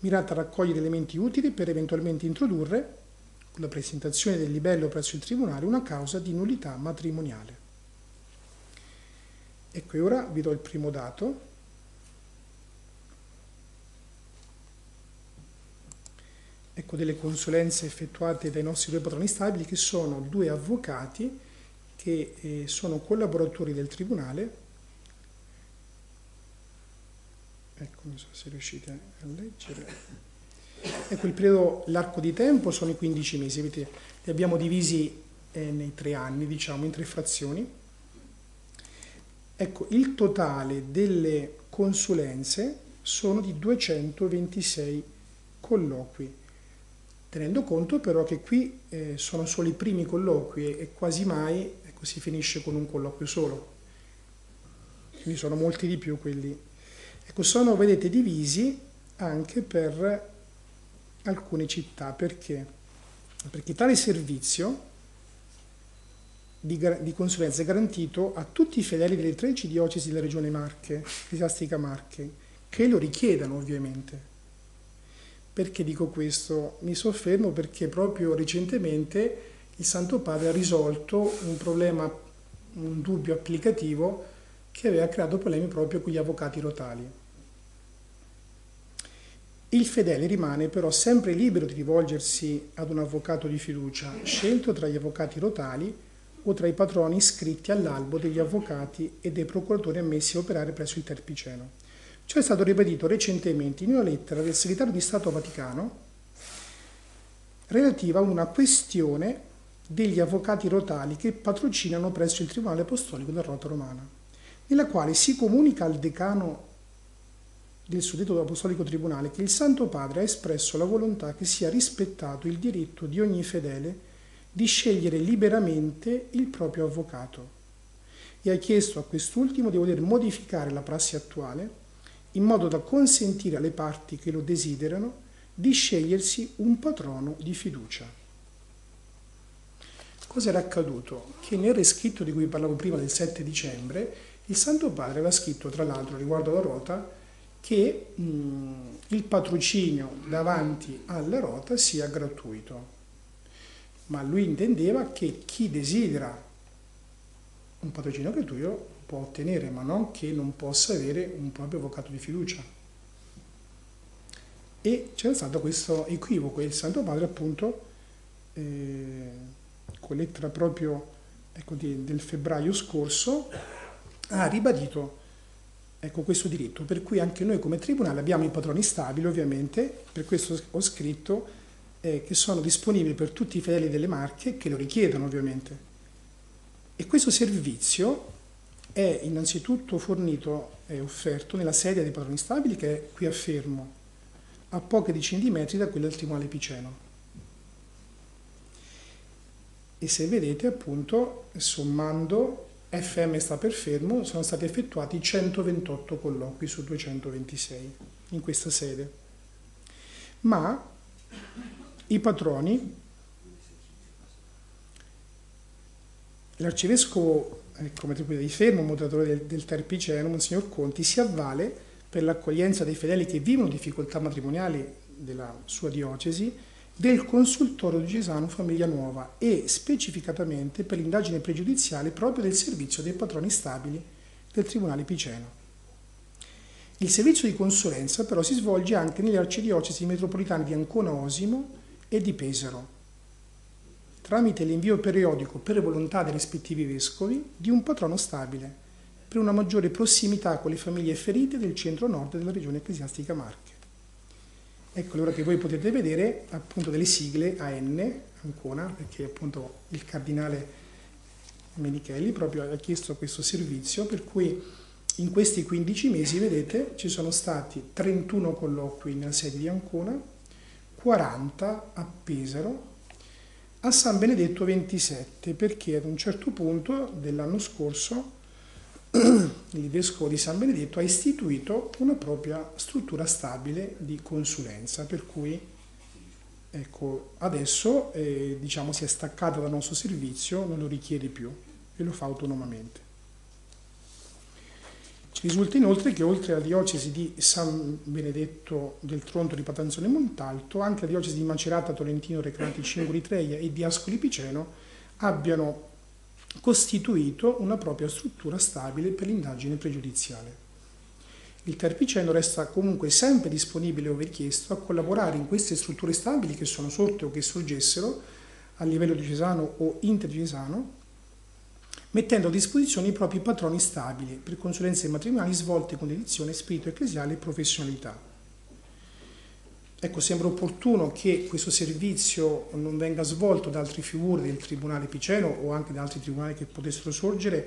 mirata a raccogliere elementi utili per eventualmente introdurre, con la presentazione del libello presso il Tribunale, una causa di nullità matrimoniale. Ecco, e ora vi do il primo dato. Ecco, delle consulenze effettuate dai nostri 2 patroni stabili, che sono 2 avvocati che sono collaboratori del Tribunale. Ecco, non so se riuscite a leggere. Ecco, il periodo, l'arco di tempo sono i 15 mesi, vedete, li abbiamo divisi nei 3 anni, diciamo, in 3 frazioni. Ecco, il totale delle consulenze sono di 226 colloqui. Tenendo conto però che qui sono solo i primi colloqui e quasi mai, ecco, si finisce con un colloquio solo. Quindi sono molti di più quelli. Ecco, sono, vedete, divisi anche per alcune città. Perché? Perché tale servizio di consulenza è garantito a tutti i fedeli delle 13 diocesi della regione Marche, Ecclesiastica Marche, che lo richiedano ovviamente. Perché dico questo? Mi soffermo perché proprio recentemente il Santo Padre ha risolto un problema, un dubbio applicativo che aveva creato problemi proprio con gli avvocati rotali. Il fedele rimane però sempre libero di rivolgersi ad un avvocato di fiducia, scelto tra gli avvocati rotali o tra i patroni iscritti all'albo degli avvocati e dei procuratori ammessi a operare presso il TER Piceno. Ciò è stato ribadito recentemente in una lettera del segretario di Stato Vaticano relativa a una questione degli avvocati rotali che patrocinano presso il Tribunale Apostolico della Rota Romana, nella quale si comunica al decano del suddetto apostolico tribunale che il Santo Padre ha espresso la volontà che sia rispettato il diritto di ogni fedele di scegliere liberamente il proprio avvocato e ha chiesto a quest'ultimo di voler modificare la prassi attuale in modo da consentire alle parti che lo desiderano di scegliersi un patrono di fiducia. Cosa era accaduto? Che nel rescritto di cui parlavo prima del 7 dicembre, il Santo Padre aveva scritto, tra l'altro, riguardo alla Rota, che il patrocinio davanti alla Rota sia gratuito. Ma lui intendeva che chi desidera un patrocinio gratuito può ottenere, ma non che non possa avere un proprio avvocato di fiducia. E c'era stato questo equivoco e il Santo Padre appunto con lettera proprio del febbraio scorso ha ribadito questo diritto, per cui anche noi come Tribunale abbiamo i patroni stabili ovviamente, per questo ho scritto che sono disponibili per tutti i fedeli delle Marche che lo richiedono ovviamente. E questo servizio è innanzitutto fornito e offerto nella sede dei patroni stabili che è qui a Fermo, a poche decine di metri da quella del Tribunale Piceno. E se vedete appunto, sommando, FM sta per Fermo, sono stati effettuati 128 colloqui su 226 in questa sede. Ma i patroni, l'arcivescovo come tribunale di Fermo, moderatore del TER Piceno, Monsignor Conti, si avvale per l'accoglienza dei fedeli che vivono difficoltà matrimoniali della sua diocesi, del consultorio diocesano Famiglia Nuova e specificatamente per l'indagine pregiudiziale proprio del servizio dei patroni stabili del Tribunale Piceno. Il servizio di consulenza però si svolge anche nelle arcidiocesi metropolitane di Ancona Osimo e di Pesaro, tramite l'invio periodico per volontà dei rispettivi vescovi di un patrono stabile, per una maggiore prossimità con le famiglie ferite del centro-nord della regione ecclesiastica Marche. Ecco allora che voi potete vedere appunto delle sigle AN, Ancona, perché appunto il cardinale Menichelli proprio ha chiesto questo servizio, per cui in questi 15 mesi, vedete, ci sono stati 31 colloqui nella sede di Ancona, 40 a Pesaro, a San Benedetto XXVII, perché ad un certo punto dell'anno scorso il vescovo di San Benedetto ha istituito una propria struttura stabile di consulenza, per cui ecco, adesso diciamo, si è staccato dal nostro servizio, non lo richiede più e lo fa autonomamente. Ci risulta inoltre che oltre alla diocesi di San Benedetto del Tronto di Patanzone Montalto, anche la diocesi di Macerata, Tolentino, Recreati, Cingoli Treia e di Ascoli Piceno abbiano costituito una propria struttura stabile per l'indagine pregiudiziale. Il TER Piceno resta comunque sempre disponibile, ove richiesto, a collaborare in queste strutture stabili che sono sorte o che sorgessero a livello diocesano o interdiocesano, mettendo a disposizione i propri patroni stabili per consulenze matrimoniali svolte con dedizione, spirito ecclesiale e professionalità. Ecco, sembra opportuno che questo servizio non venga svolto da altre figure del Tribunale Piceno o anche da altri tribunali che potessero sorgere,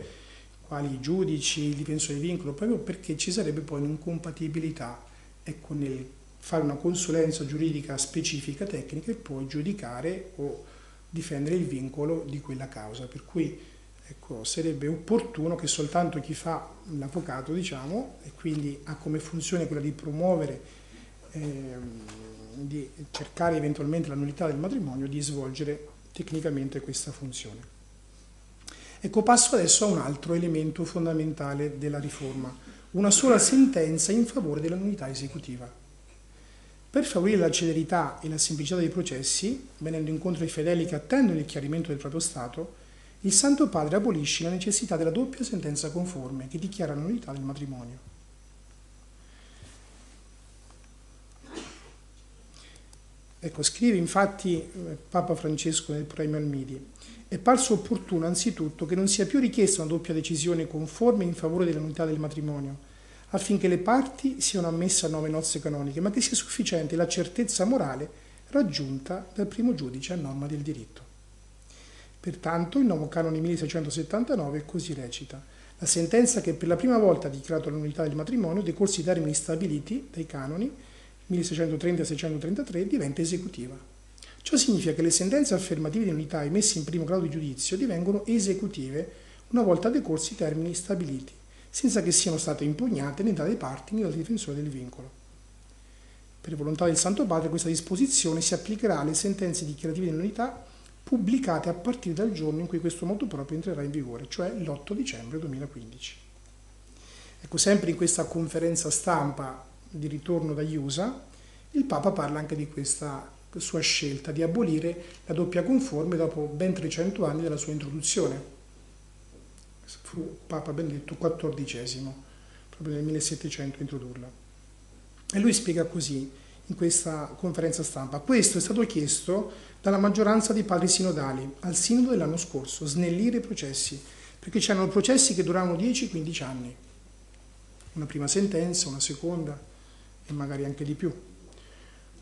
quali i giudici, il difensore di vincolo, proprio perché ci sarebbe poi un'incompatibilità, ecco, nel fare una consulenza giuridica specifica, tecnica, e poi giudicare o difendere il vincolo di quella causa. Per cui, ecco, sarebbe opportuno che soltanto chi fa l'avvocato, diciamo, e quindi ha come funzione quella di promuovere, di cercare eventualmente la nullità del matrimonio, di svolgere tecnicamente questa funzione. Ecco, passo adesso a un altro elemento fondamentale della riforma, una sola sentenza in favore della nullità esecutiva. Per favorire la celerità e la semplicità dei processi, venendo incontro ai fedeli che attendono il chiarimento del proprio stato, il Santo Padre abolisce la necessità della doppia sentenza conforme che dichiara la nullità del matrimonio. Ecco, scrive infatti Papa Francesco nel premio al Midi, è parso opportuno anzitutto che non sia più richiesta una doppia decisione conforme in favore della nullità del matrimonio, affinché le parti siano ammesse a 9 nozze canoniche, ma che sia sufficiente la certezza morale raggiunta dal primo giudice a norma del diritto. Pertanto il nuovo canone 1679 così recita: La sentenza che per la prima volta ha dichiarato l'annullità del matrimonio decorsi i termini stabiliti dai canoni 1630 e 633 diventa esecutiva. Ciò significa che le sentenze affermative di unità emesse in primo grado di giudizio divengono esecutive una volta decorsi i termini stabiliti, senza che siano state impugnate né dalle parti né dal difensore del vincolo. Per volontà del Santo Padre questa disposizione si applicherà alle sentenze dichiarative di nullità pubblicate a partire dal giorno in cui questo motu proprio entrerà in vigore, cioè l'8 dicembre 2015. Ecco, sempre in questa conferenza stampa di ritorno dagli USA, il Papa parla anche di questa sua scelta di abolire la doppia conforme dopo ben 300 anni dalla sua introduzione. Fu Papa Benedetto XIV, proprio nel 1700 a introdurla. E lui spiega così in questa conferenza stampa: questo è stato chiesto dalla maggioranza dei padri sinodali al sinodo dell'anno scorso, snellire i processi, perché c'erano processi che duravano 10-15 anni, una prima sentenza, una seconda e magari anche di più,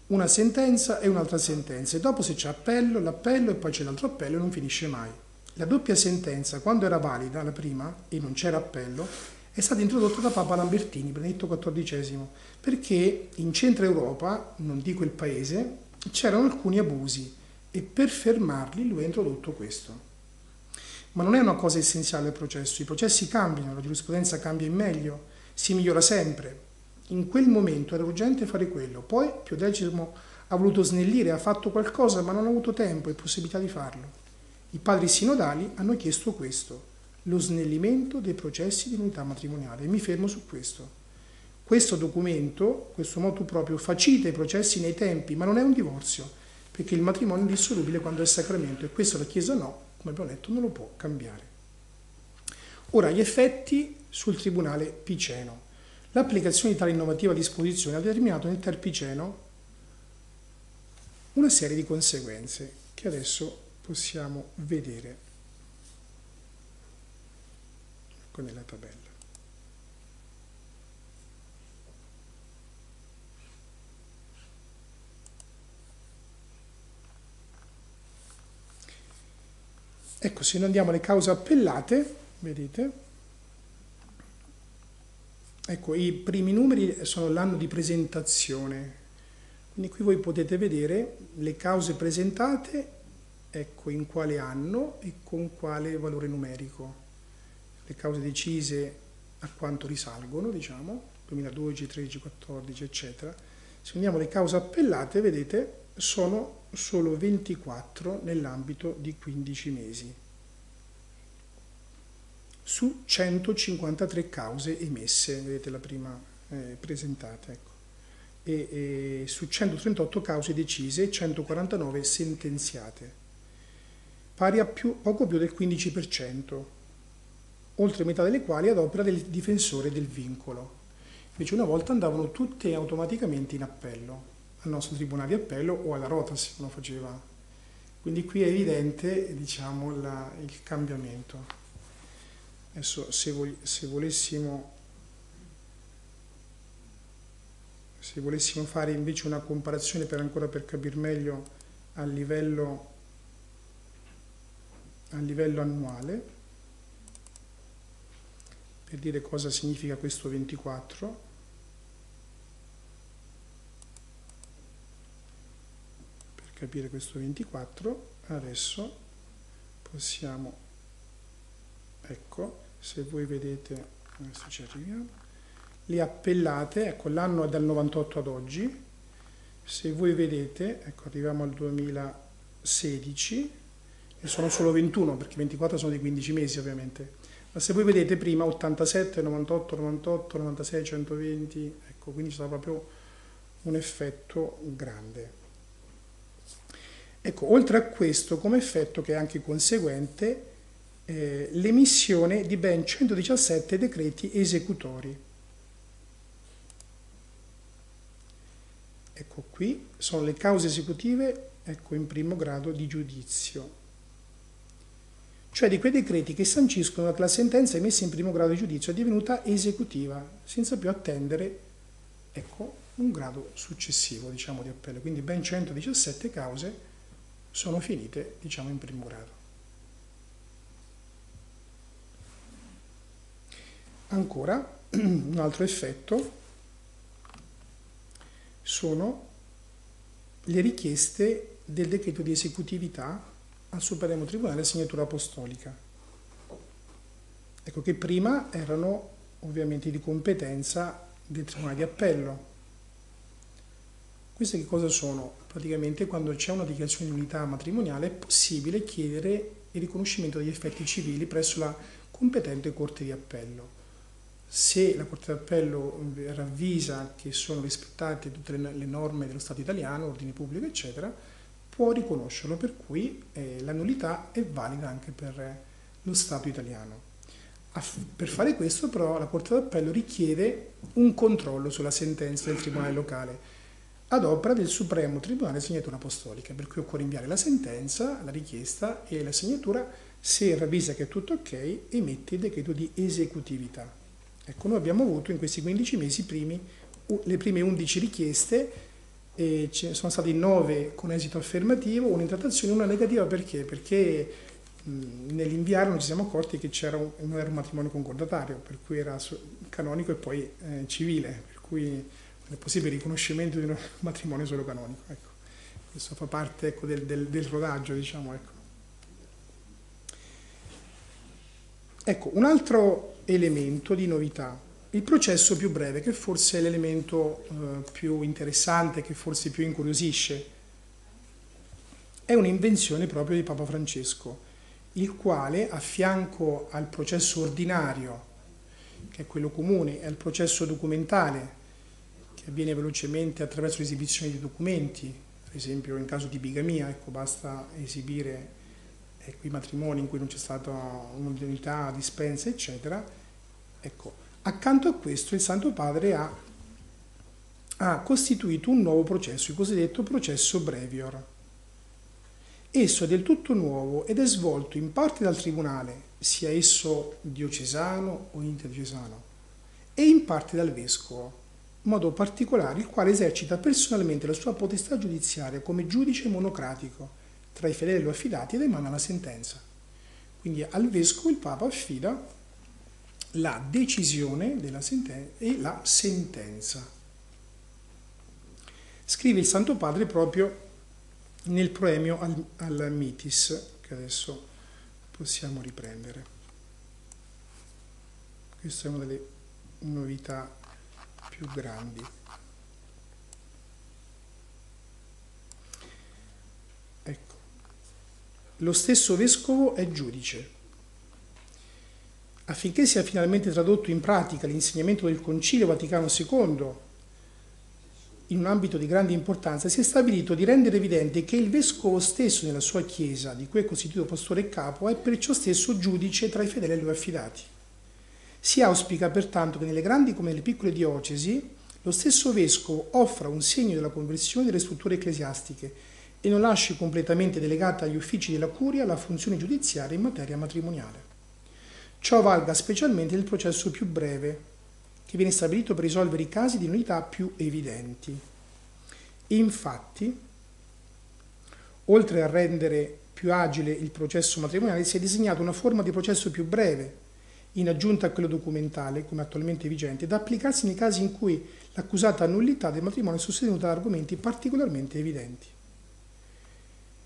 una sentenza e un'altra sentenza, e dopo se c'è appello, l'appello e poi c'è l'altro appello e non finisce mai. La doppia sentenza, quando era valida la prima e non c'era appello, è stata introdotta da Papa Lambertini, Benedetto XIV, perché in Centro Europa, non dico il paese, c'erano alcuni abusi e per fermarli lui ha introdotto questo. Ma non è una cosa essenziale al processo, i processi cambiano, la giurisprudenza cambia in meglio, si migliora sempre. In quel momento era urgente fare quello, poi Pio X ha voluto snellire, ha fatto qualcosa ma non ha avuto tempo e possibilità di farlo. I padri sinodali hanno chiesto questo, lo snellimento dei processi di unità matrimoniale, e mi fermo su questo. Questo documento, questo motu proprio, facilita i processi nei tempi, ma non è un divorzio, perché il matrimonio è dissolubile quando è sacramento, e questo la Chiesa no, come abbiamo detto, non lo può cambiare. Ora, gli effetti sul Tribunale Piceno. L'applicazione di tale innovativa disposizione ha determinato nel TR Piceno una serie di conseguenze che adesso possiamo vedere nella tabella. Ecco, se noi andiamo alle cause appellate, vedete, ecco, i primi numeri sono l'anno di presentazione, quindi qui voi potete vedere le cause presentate, ecco in quale anno e con quale valore numerico. Le cause decise a quanto risalgono, diciamo, 2012, 13, 14, eccetera. Se andiamo alle cause appellate, vedete, sono solo 24 nell'ambito di 15 mesi, su 153 cause emesse, vedete la prima presentata, ecco. E su 138 cause decise e 149 sentenziate, pari a poco più del 15%. Oltre metà delle quali ad opera del difensore del vincolo. Invece una volta andavano tutte automaticamente in appello, al nostro Tribunale di Appello o alla Rota se non faceva. Quindi qui è evidente, diciamo, il cambiamento. Adesso se volessimo fare invece una comparazione per capire meglio a livello annuale, per dire cosa significa questo 24, per capire questo 24, adesso possiamo, ecco, se voi vedete, adesso ci arriviamo, le appellate, ecco, l'anno è dal 98 ad oggi, se voi vedete, ecco, arriviamo al 2016, e sono solo 21, perché 24 sono di 15 mesi ovviamente. Ma se voi vedete prima 87, 98, 98, 96, 120, ecco, quindi c'è stato proprio un effetto grande. Ecco, oltre a questo, come effetto che è anche conseguente, l'emissione di ben 117 decreti esecutori. Ecco qui, sono le cause esecutive, ecco, in primo grado di giudizio, cioè di quei decreti che sanciscono che la sentenza emessa in primo grado di giudizio è divenuta esecutiva, senza più attendere, ecco, un grado successivo, diciamo, di appello. Quindi ben 117 cause sono finite, diciamo, in primo grado. Ancora, un altro effetto sono le richieste del decreto di esecutività al Supremo Tribunale Segnatura Apostolica. Ecco che prima erano ovviamente di competenza del Tribunale di Appello. Queste che cosa sono? Praticamente quando c'è una dichiarazione di unità matrimoniale è possibile chiedere il riconoscimento degli effetti civili presso la competente Corte di Appello. Se la Corte d'Appello ravvisa che sono rispettate tutte le norme dello Stato italiano, ordine pubblico, eccetera, può riconoscerlo, per cui la nullità è valida anche per lo Stato italiano. Per fare questo, però, la Corte d'Appello richiede un controllo sulla sentenza del Tribunale locale ad opera del Supremo Tribunale Segnatura Apostolica, per cui occorre inviare la sentenza, la richiesta e la segnatura. Se ravvisa che è tutto ok, emette il decreto di esecutività. Ecco, noi abbiamo avuto in questi 15 mesi le prime 11 richieste, e ce ne sono stati 9 con esito affermativo, una in trattazione e una negativa. Perché? Perché nell'inviare non ci siamo accorti che non era un matrimonio concordatario, per cui era canonico e poi civile, per cui non è possibile il riconoscimento di un matrimonio solo canonico. Ecco. Questo fa parte, ecco, del rodaggio, diciamo. Ecco, un altro elemento di novità, il processo più breve, che forse è l'elemento più interessante, che forse più incuriosisce. È un'invenzione proprio di Papa Francesco, il quale, a fianco al processo ordinario, che è quello comune, e al processo documentale, che avviene velocemente attraverso l'esibizione di documenti, per esempio in caso di bigamia, ecco, basta esibire i matrimoni in cui non c'è stata un'indennità, dispensa, eccetera. Ecco, accanto a questo il Santo Padre ha costituito un nuovo processo, il cosiddetto processo brevior. Esso è del tutto nuovo ed è svolto in parte dal Tribunale, sia esso diocesano o interdiocesano, e in parte dal Vescovo, in modo particolare il quale esercita personalmente la sua potestà giudiziaria come giudice monocratico tra i fedeli lo affidati ed emana la sentenza. Quindi al Vescovo il Papa affida la decisione della sentenza e la sentenza. Scrive il Santo Padre proprio nel proemio al Mitis, che adesso possiamo riprendere. Questa è una delle novità più grandi. Lo stesso Vescovo è giudice. Affinché sia finalmente tradotto in pratica l'insegnamento del Concilio Vaticano II, in un ambito di grande importanza, si è stabilito di rendere evidente che il Vescovo stesso nella sua Chiesa, di cui è costituito pastore e capo, è perciò stesso giudice tra i fedeli a lui affidati. Si auspica pertanto che nelle grandi come nelle piccole diocesi lo stesso Vescovo offra un segno della conversione delle strutture ecclesiastiche e non lasci completamente delegata agli uffici della Curia la funzione giudiziaria in materia matrimoniale. Ciò valga specialmente nel processo più breve, che viene stabilito per risolvere i casi di nullità più evidenti. Infatti, oltre a rendere più agile il processo matrimoniale, si è disegnata una forma di processo più breve, in aggiunta a quello documentale, come attualmente vigente, da applicarsi nei casi in cui l'accusata nullità del matrimonio è sostenuta da argomenti particolarmente evidenti.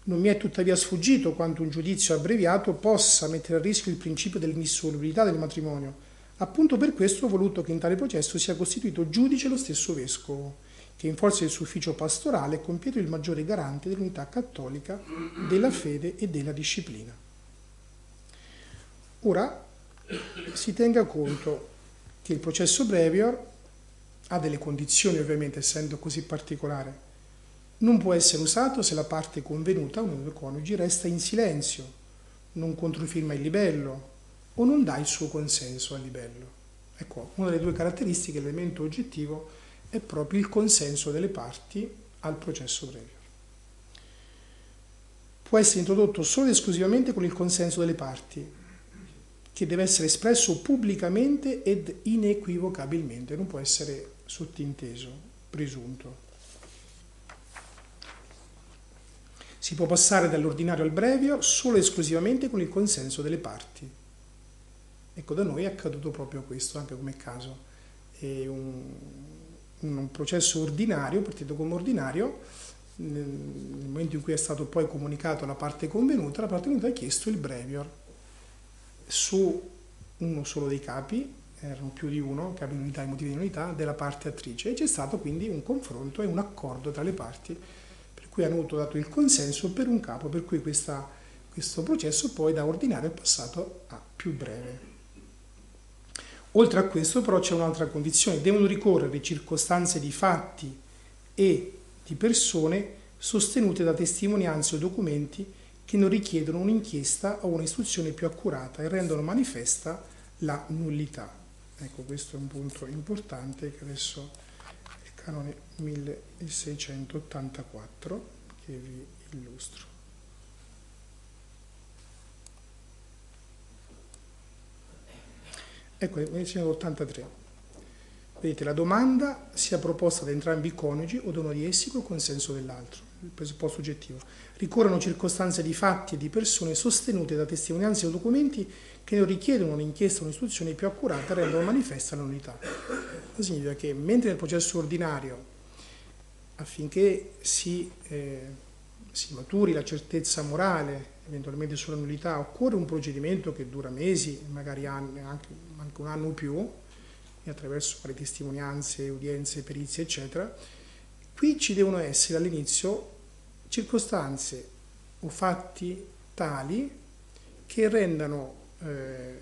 Non mi è tuttavia sfuggito quanto un giudizio abbreviato possa mettere a rischio il principio dell'indissolubilità del matrimonio. Appunto per questo ho voluto che in tale processo sia costituito giudice lo stesso Vescovo, che in forza del suo ufficio pastorale è compiuto il maggiore garante dell'unità cattolica, della fede e della disciplina. Ora si tenga conto che il processo brevior ha delle condizioni, ovviamente, essendo così particolare. Non può essere usato se la parte convenuta, uno dei due coniugi, resta in silenzio, non controfirma il libello o non dà il suo consenso al libello. Ecco, una delle due caratteristiche, l'elemento oggettivo, è proprio il consenso delle parti al processo breve. Può essere introdotto solo ed esclusivamente con il consenso delle parti, che deve essere espresso pubblicamente ed inequivocabilmente, non può essere sottinteso, presunto. Si può passare dall'ordinario al brevio solo e esclusivamente con il consenso delle parti. Ecco, da noi è accaduto proprio questo, anche come caso. È un processo ordinario, partito come ordinario, nel momento in cui è stato poi comunicato la parte convenuta ha chiesto il brevior su uno solo dei capi, erano più di uno, capi in unità e motivi di unità, della parte attrice, e c'è stato quindi un confronto e un accordo tra le parti, per cui hanno dato il consenso per un capo, per cui questo processo poi da ordinario è passato a più breve. Oltre a questo però c'è un'altra condizione: devono ricorrere circostanze di fatti e di persone sostenute da testimonianze o documenti che non richiedono un'inchiesta o un'istruzione più accurata e rendono manifesta la nullità. Ecco, questo è un punto importante che adesso il canone 1684 che vi illustro. Ecco, 1683. Vedete, la domanda sia proposta da entrambi i coniugi o da uno di essi col consenso dell'altro. Il presupposto soggettivo. Ricorrono circostanze di fatti e di persone sostenute da testimonianze o documenti che non richiedono un'inchiesta o un'istruzione più accurata e rendono manifesta la nullità. Questo significa che mentre nel processo ordinario, affinché si maturi la certezza morale eventualmente sulla nullità, occorre un procedimento che dura mesi, magari anni, anche un anno o più, e attraverso varie testimonianze, udienze, perizie, eccetera, qui ci devono essere all'inizio circostanze o fatti tali che rendano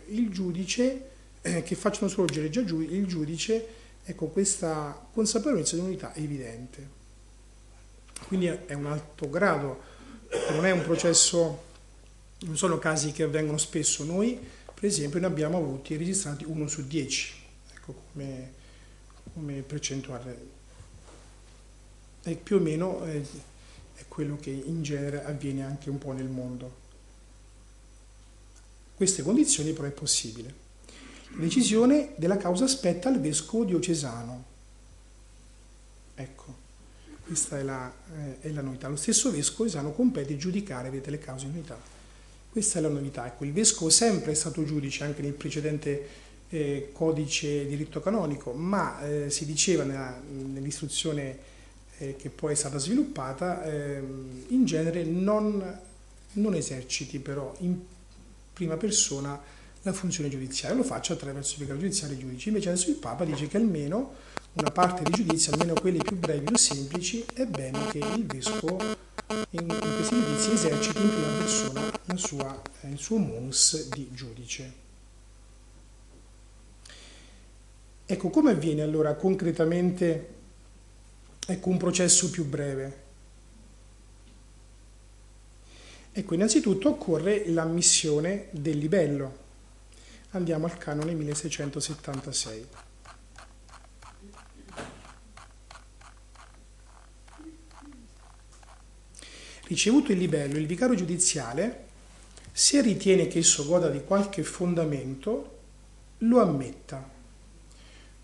il giudice, che facciano sorgere già il giudice, ecco, questa consapevolezza di unità evidente. Quindi è un alto grado, non è un processo, non sono casi che avvengono spesso. Noi, per esempio, ne abbiamo avuti registrati 1 su 10, ecco, come percentuale. E più o meno è quello che in genere avviene anche un po' nel mondo. Queste condizioni però è possibile. La decisione della causa spetta al vescovo diocesano. Ecco, questa è la novità. Lo stesso vescovo diocesano compete giudicare, vedete, le cause in unità. Questa è la novità. Ecco, il vescovo sempre è stato giudice, anche nel precedente codice di rito canonico, ma si diceva nell'istruzione che poi è stata sviluppata, in genere non eserciti però in prima persona la funzione giudiziaria, lo faccia attraverso il vicario giudiziario e i giudici. Invece adesso il Papa dice che almeno una parte dei giudizi, almeno quelli più brevi, più semplici, è bene che il vescovo in questi giudizi eserciti in prima persona il suo mons di giudice. Ecco, come avviene allora concretamente, ecco, un processo più breve? Ecco, innanzitutto occorre l'ammissione del libello. Andiamo al canone 1676. Ricevuto il libello, il vicario giudiziale, se ritiene che esso goda di qualche fondamento, lo ammetta.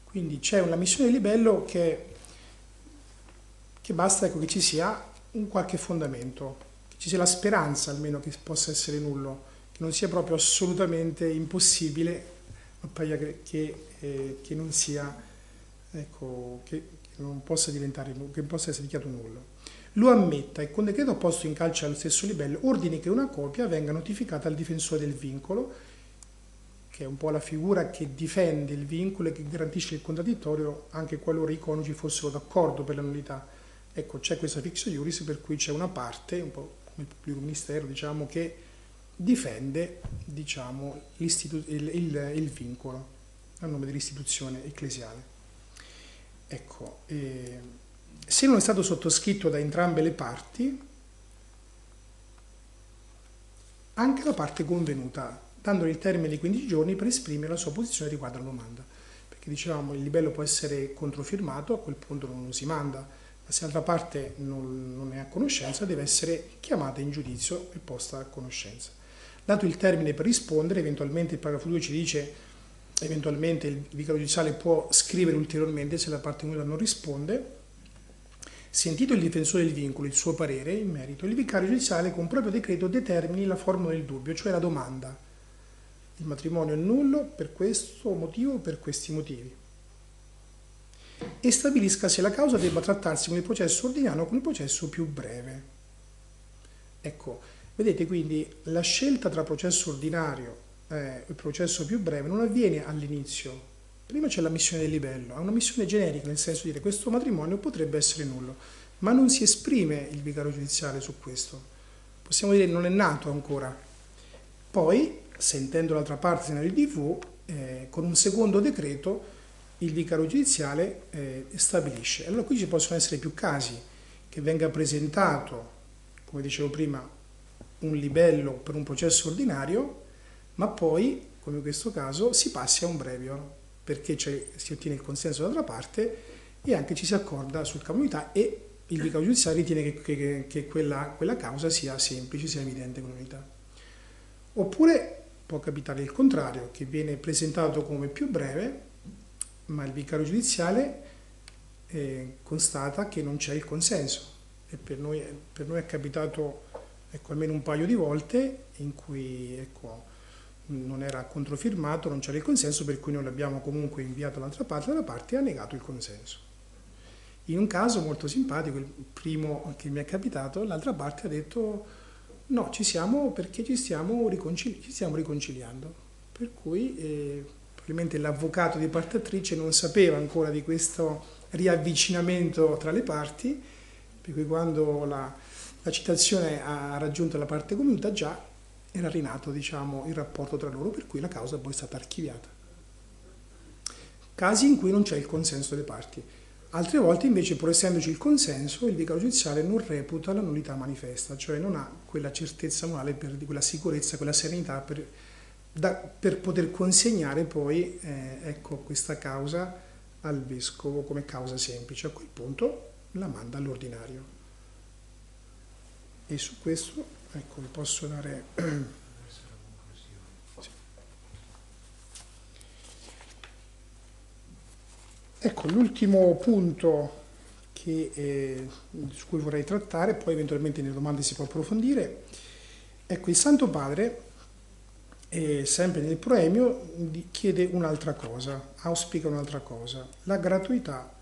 Quindi c'è un'ammissione del libello che basta, ecco, che ci sia un qualche fondamento, che ci sia la speranza almeno che possa essere nullo, che non sia proprio assolutamente impossibile, ma che non sia, ecco, che non possa diventare, che possa essere dichiarato nullo. Lo ammetta e con decreto posto in calce allo stesso libello ordini che una copia venga notificata al difensore del vincolo, che è un po' la figura che difende il vincolo e che garantisce il contraddittorio anche qualora i coniugi fossero d'accordo per la nullità. Ecco, c'è questa fixio iuris, per cui c'è una parte, un po' come il pubblico ministero, diciamo, che difende, diciamo, il vincolo a nome dell'istituzione ecclesiale. Ecco, se non è stato sottoscritto da entrambe le parti, anche la parte convenuta, dandole il termine di 15 giorni per esprimere la sua posizione riguardo alla domanda. Perché dicevamo, il libello può essere controfirmato, a quel punto non lo si manda. Ma se l'altra parte non è a conoscenza, deve essere chiamata in giudizio e posta a conoscenza. Dato il termine per rispondere, eventualmente il paragrafo 2 ci dice, eventualmente il vicario giudiziale può scrivere ulteriormente se la parte nulla non risponde. Sentito il difensore del vincolo il suo parere in merito, il vicario giudiziale con proprio decreto determini la formula del dubbio, cioè la domanda. Il matrimonio è nullo per questo motivo o per questi motivi. E stabilisca se la causa debba trattarsi con il processo ordinario o con il processo più breve. Ecco, vedete quindi la scelta tra processo ordinario e il processo più breve non avviene all'inizio. Prima c'è la missione del libello, è una missione generica, nel senso di dire questo matrimonio potrebbe essere nullo, ma non si esprime il vicario giudiziale su questo. Possiamo dire che non è nato ancora. Poi, sentendo l'altra parte nella DV, con un secondo decreto il vicario giudiziale stabilisce. Allora qui ci possono essere più casi, che venga presentato, come dicevo prima, un libello per un processo ordinario, ma poi, come in questo caso, si passi a un brevio, perché si ottiene il consenso dall'altra parte e anche ci si accorda sul capo di unità e il vicario giudiziale ritiene che quella causa sia semplice, sia evidente con unità. Oppure può capitare il contrario, che viene presentato come più breve, ma il vicario giudiziale constata che non c'è il consenso. E per noi è capitato, ecco, almeno un paio di volte in cui, ecco, non era controfirmato, non c'era il consenso, per cui noi l'abbiamo comunque inviato all'altra parte e la parte ha negato il consenso. In un caso molto simpatico, il primo che mi è capitato, l'altra parte ha detto no, ci siamo perché ci stiamo riconciliando, per cui probabilmente l'avvocato di parte attrice non sapeva ancora di questo riavvicinamento tra le parti, per cui quando la citazione ha raggiunto la parte comune già era rinato, diciamo, il rapporto tra loro, per cui la causa poi è stata archiviata. Casi in cui non c'è il consenso delle parti. Altre volte invece, pur essendoci il consenso, il vicario giudiziale non reputa la nullità manifesta, cioè non ha quella certezza morale, quella sicurezza, quella serenità per poter consegnare poi ecco, questa causa al vescovo come causa semplice. A quel punto la manda all'ordinario. E su questo, ecco, vi posso dare... Sì. Ecco, l'ultimo punto su cui vorrei trattare, poi eventualmente nelle domande si può approfondire, ecco, il Santo Padre, sempre nel proemio, chiede un'altra cosa, auspica un'altra cosa, la gratuità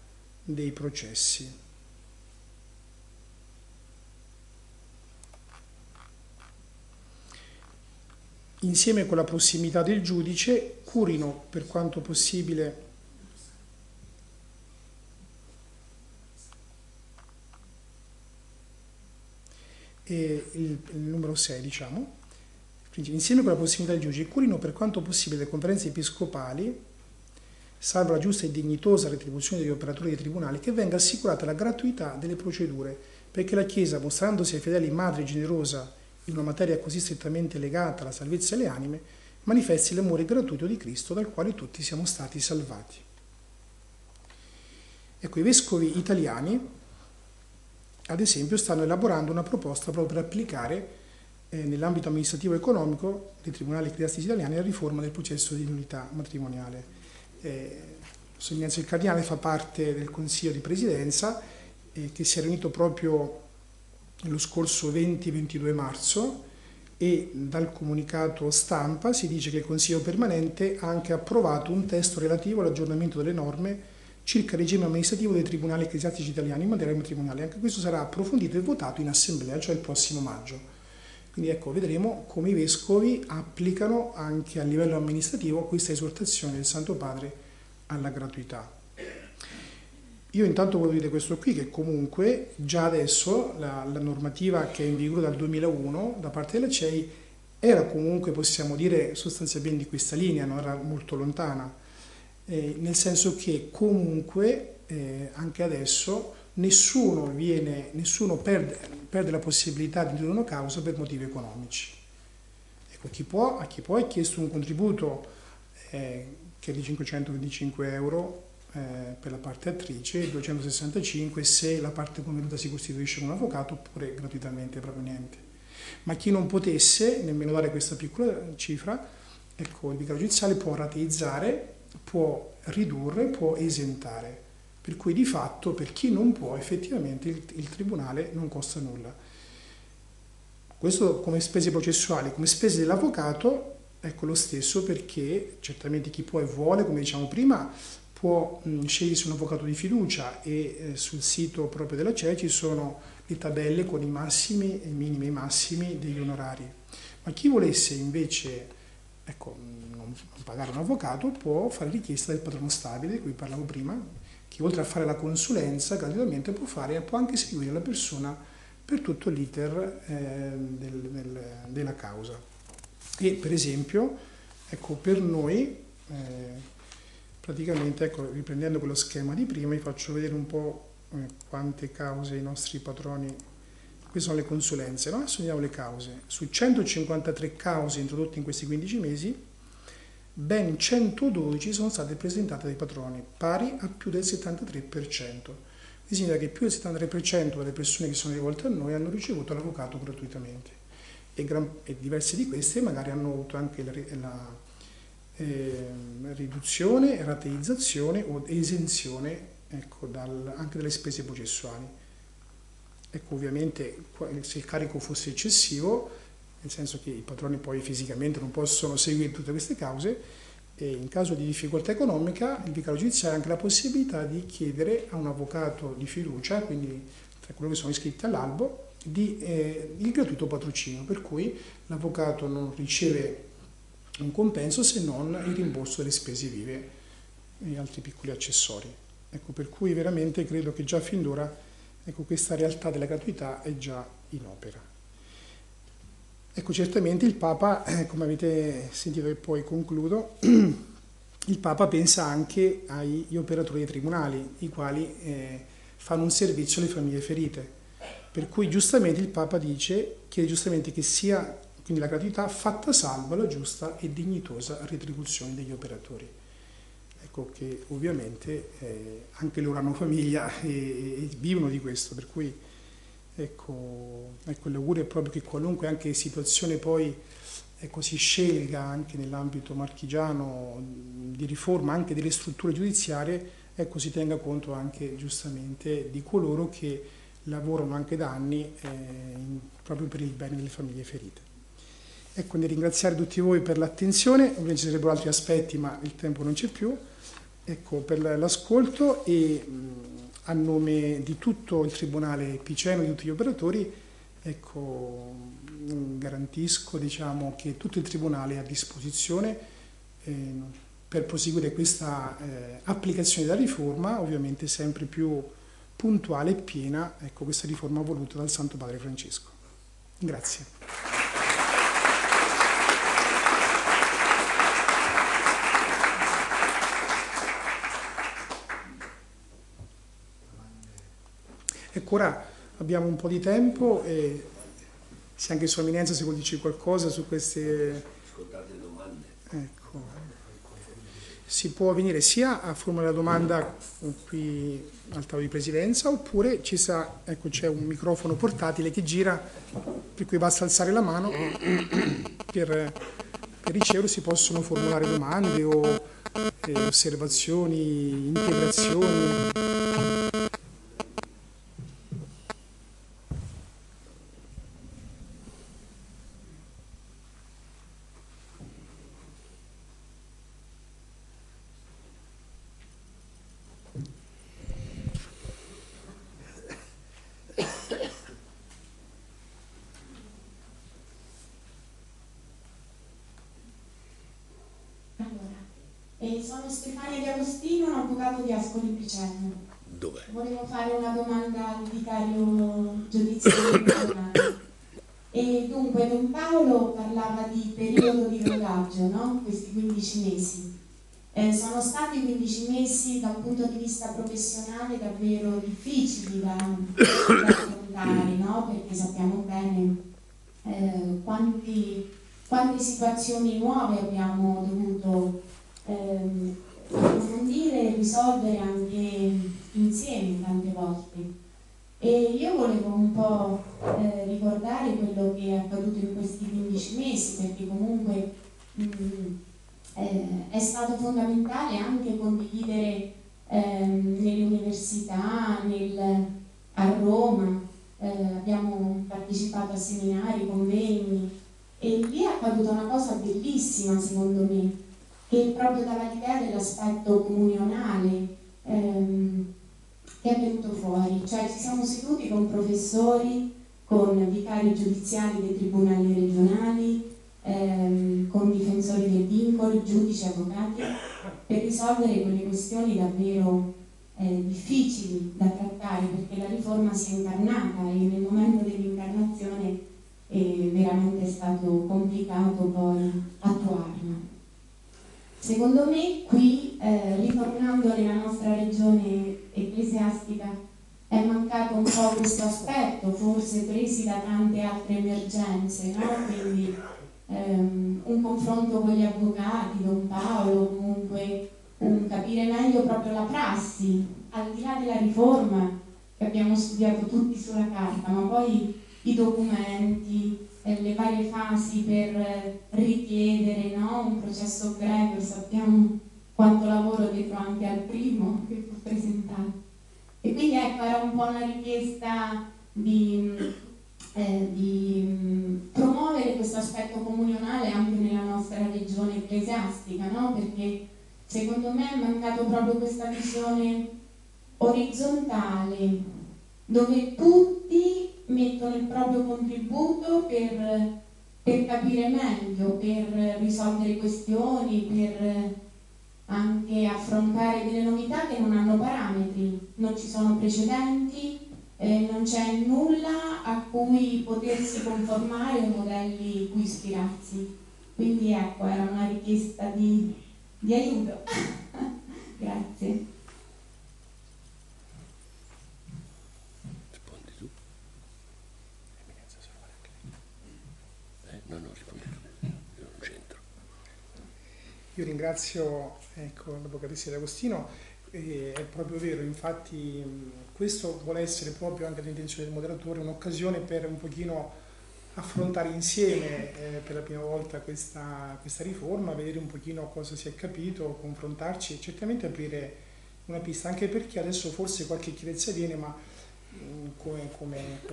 dei processi. Insieme con la prossimità del giudice, curino per quanto possibile il numero 6, diciamo. Quindi, insieme con la prossimità del giudice, curino per quanto possibile le conferenze episcopali, salvo la giusta e dignitosa retribuzione degli operatori dei tribunali, che venga assicurata la gratuità delle procedure, perché la Chiesa, mostrandosi ai fedeli madre generosa in una materia così strettamente legata alla salvezza delle anime, manifesti l'amore gratuito di Cristo dal quale tutti siamo stati salvati. Ecco, i vescovi italiani, ad esempio, stanno elaborando una proposta proprio per applicare nell'ambito amministrativo e economico dei tribunali ecclesiastici italiani la riforma del processo di nullità matrimoniale. Sognanza il Cardinale fa parte del Consiglio di Presidenza che si è riunito proprio lo scorso 20-22 marzo e dal comunicato stampa si dice che il Consiglio Permanente ha anche approvato un testo relativo all'aggiornamento delle norme circa il regime amministrativo dei tribunali ecclesiastici italiani in materia matrimoniale. Anche questo sarà approfondito e votato in assemblea, cioè il prossimo maggio. Quindi ecco, vedremo come i vescovi applicano anche a livello amministrativo questa esortazione del Santo Padre alla gratuità. Io intanto voglio dire questo qui, che comunque già adesso la normativa che è in vigore dal 2001 da parte della CEI era comunque, possiamo dire, sostanzialmente di questa linea, non era molto lontana, nel senso che comunque anche adesso nessuno perde la possibilità di introdurre una causa per motivi economici. Ecco, a chi può è chiesto un contributo che è di 525 euro, per la parte attrice, 265 se la parte convenuta si costituisce con un avvocato, oppure gratuitamente proprio niente. Ma chi non potesse nemmeno dare questa piccola cifra, ecco, il vicario giudiziale può rateizzare, può ridurre, può esentare, per cui di fatto per chi non può effettivamente il tribunale non costa nulla. Questo come spese processuali, come spese dell'avvocato Ecco, lo stesso, perché certamente chi può e vuole, come diciamo prima, può scegliersi un avvocato di fiducia e sul sito proprio della CEI ci sono le tabelle con i massimi, i minimi e i massimi degli onorari. Ma chi volesse invece, ecco, non pagare un avvocato, può fare richiesta del patrono stabile, di cui parlavo prima, che oltre a fare la consulenza gratuitamente può fare, può anche seguire la persona per tutto l'iter della causa. E per esempio, ecco, per noi, praticamente, ecco, riprendendo quello schema di prima, vi faccio vedere un po' quante cause i nostri patroni, queste sono le consulenze, no? Adesso vediamo le cause. Su 153 cause introdotte in questi 15 mesi, ben 112 sono state presentate dai patroni, pari a più del 73%. Significa che più del 73% delle persone che sono rivolte a noi hanno ricevuto l'avvocato gratuitamente, e diverse di queste magari hanno avuto anche la riduzione, rateizzazione o esenzione, ecco, anche dalle spese processuali. Ecco, ovviamente se il carico fosse eccessivo, nel senso che i patroni poi fisicamente non possono seguire tutte queste cause, e in caso di difficoltà economica il vicario giudiziario ha anche la possibilità di chiedere a un avvocato di fiducia, quindi tra quelli che sono iscritti all'albo, il gratuito patrocinio, per cui l'avvocato non riceve un compenso se non il rimborso delle spese vive e altri piccoli accessori. Ecco, per cui veramente credo che già fin d'ora, ecco, questa realtà della gratuità è già in opera. Ecco, certamente il Papa, come avete sentito e poi concludo, il Papa pensa anche agli operatori dei tribunali, i quali fanno un servizio alle famiglie ferite, per cui giustamente il Papa chiede giustamente che sia quindi la gratuità fatta salva la giusta e dignitosa retribuzione degli operatori. Ecco che ovviamente anche loro hanno famiglia e vivono di questo, per cui Ecco, l'augurio è proprio che qualunque anche situazione poi, ecco, si scelga anche nell'ambito marchigiano di riforma anche delle strutture giudiziarie, ecco, si tenga conto anche giustamente di coloro che lavorano anche da anni proprio per il bene delle famiglie ferite. Ecco, nel ringraziare tutti voi per l'attenzione, ovviamente ci sarebbero altri aspetti ma il tempo non c'è più, ecco, per l'ascolto e a nome di tutto il Tribunale Piceno, di tutti gli operatori, ecco, garantisco, diciamo, che tutto il Tribunale è a disposizione per proseguire questa applicazione della riforma, ovviamente sempre più puntuale e piena, ecco, questa riforma voluta dal Santo Padre Francesco. Grazie. Ecco, ora abbiamo un po' di tempo e se anche Sua Eminenza se vuol dirci qualcosa su queste... Ascoltate le domande. Ecco, si può venire sia a formulare la domanda qui al tavolo di presidenza oppure ci sarà, ecco, c'è un microfono portatile che gira, per cui basta alzare la mano per ricevere, si possono formulare domande o osservazioni, integrazioni. Volevo fare una domanda al vicario giudiziario regionale. E dunque Don Paolo parlava di periodo di rodaggio, no? Questi 15 mesi. Sono stati 15 mesi da un punto di vista professionale davvero difficili da affrontare, no? Perché sappiamo bene quante situazioni nuove abbiamo dovuto approfondire e risolvere anche insieme tante volte, e io volevo un po' ricordare quello che è accaduto in questi 15 mesi, perché comunque è stato fondamentale anche condividere nelle università, a Roma abbiamo partecipato a seminari, convegni, e lì tempo è avvenuta una cosa bellissima, secondo me, che proprio dava l'idea dell'aspetto comunionale che è venuto fuori. Cioè ci siamo seduti con professori, con vicari giudiziari dei tribunali regionali, con difensori dei vincoli, giudici, avvocati, per risolvere quelle questioni davvero difficili da trattare, perché la riforma si è incarnata e nel momento dell'incarnazione è veramente stato complicato poi attuarla. Secondo me qui, ritornando nella nostra regione ecclesiastica, è mancato un po' questo aspetto, forse presi da tante altre emergenze, no? Quindi un confronto con gli avvocati, Don Paolo, comunque capire meglio proprio la prassi, al di là della riforma che abbiamo studiato tutti sulla carta, ma poi i documenti, le varie fasi per richiedere, no? Un processo breve, sappiamo quanto lavoro dietro anche al primo che fu presentato. E quindi ecco, era un po' una richiesta di promuovere questo aspetto comunionale anche nella nostra regione ecclesiastica, no? Perché secondo me è mancato proprio questa visione orizzontale, dove tutti mettono il proprio contributo per capire meglio, per risolvere questioni, per anche affrontare delle novità che non hanno parametri, non ci sono precedenti, non c'è nulla a cui potersi conformare o modelli cui ispirarsi. Quindi ecco, era una richiesta di aiuto. Grazie. Rispondi tu. Eminenza, sorella anche lei. No, rispondi tu. Io non c'entro. Io ringrazio, ecco, l'Avvocatessa D'Agostino. È proprio vero, infatti questo vuole essere proprio anche l'intenzione del moderatore, un'occasione per un pochino affrontare insieme per la prima volta questa riforma, vedere un pochino cosa si è capito, confrontarci e certamente aprire una pista, anche perché adesso forse qualche chiarezza viene, ma come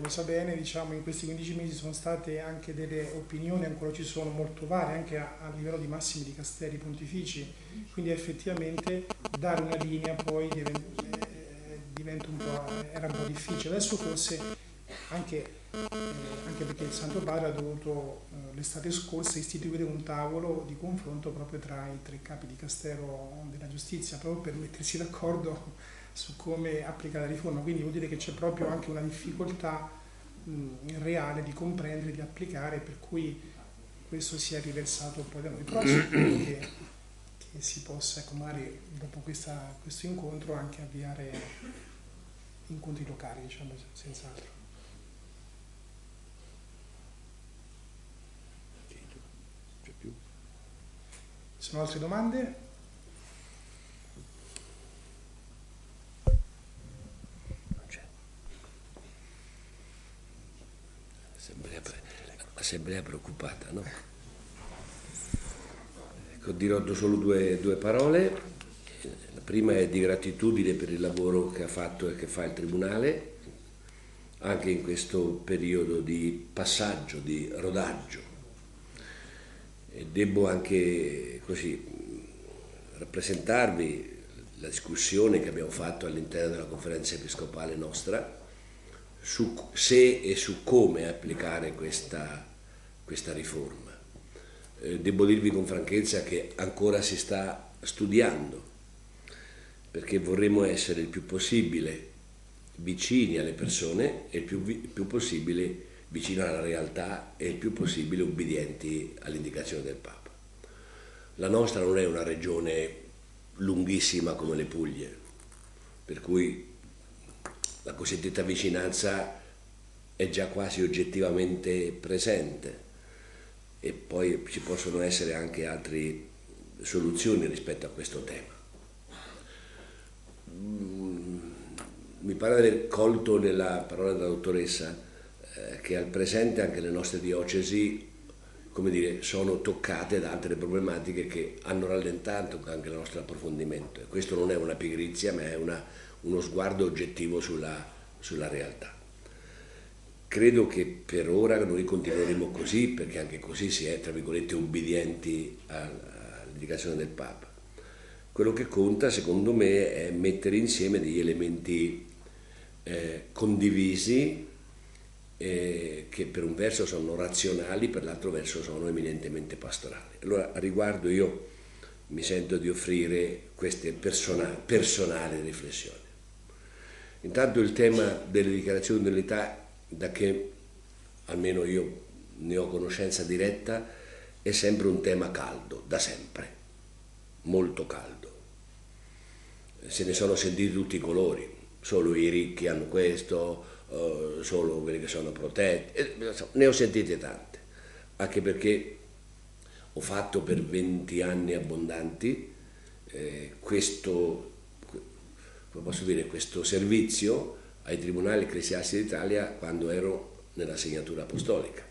sa bene, diciamo, in questi 15 mesi sono state anche delle opinioni, ancora ci sono, molto varie, anche a livello di massimi di casteri pontifici, quindi effettivamente dare una linea poi diventa un po', era un po' difficile. Adesso forse anche perché il Santo Padre ha dovuto l'estate scorsa istituire un tavolo di confronto proprio tra i tre capi di Castero della Giustizia, proprio per mettersi d'accordo su come applicare la riforma, quindi vuol dire che c'è proprio anche una difficoltà reale di comprendere, di applicare, per cui questo si è riversato poi da noi. Però che si possa, ecco, magari dopo questo incontro anche avviare incontri locali, diciamo, senz'altro. Ci sono altre domande? Non c'è. L'assemblea preoccupata, no? Ecco, dirò solo due parole. La prima è di gratitudine per il lavoro che ha fatto e che fa il Tribunale, anche in questo periodo di passaggio, di rodaggio. E devo anche così rappresentarvi la discussione che abbiamo fatto all'interno della conferenza episcopale nostra su se e su come applicare questa riforma. Devo dirvi con franchezza che ancora si sta studiando, perché vorremmo essere il più possibile vicini alle persone e il più possibile vicino alla realtà e il più possibile ubbidienti all'indicazione del Papa. La nostra non è una regione lunghissima come le Puglie, per cui la cosiddetta vicinanza è già quasi oggettivamente presente, e poi ci possono essere anche altre soluzioni rispetto a questo tema. Mi pare di aver colto nella parola della dottoressa che al presente anche le nostre diocesi, come dire, sono toccate da altre problematiche che hanno rallentato anche il nostro approfondimento. E questo non è una pigrizia, ma è uno sguardo oggettivo sulla realtà. Credo che per ora noi continueremo così, perché anche così si è, tra virgolette, obbedienti all'indicazione del Papa. Quello che conta, secondo me, è mettere insieme degli elementi condivisi, che per un verso sono razionali, per l'altro verso sono eminentemente pastorali. Allora, a riguardo io mi sento di offrire queste personali riflessioni. Intanto il tema delle dichiarazioni dell'età, da che almeno io ne ho conoscenza diretta, è sempre un tema caldo, da sempre, molto caldo. Se ne sono sentiti tutti i colori, solo i ricchi hanno questo, solo quelli che sono protetti, ne ho sentite tante, anche perché ho fatto per 20 anni abbondanti questo, come posso dire, questo servizio ai Tribunali Ecclesiastici d'Italia quando ero nella Segnatura Apostolica.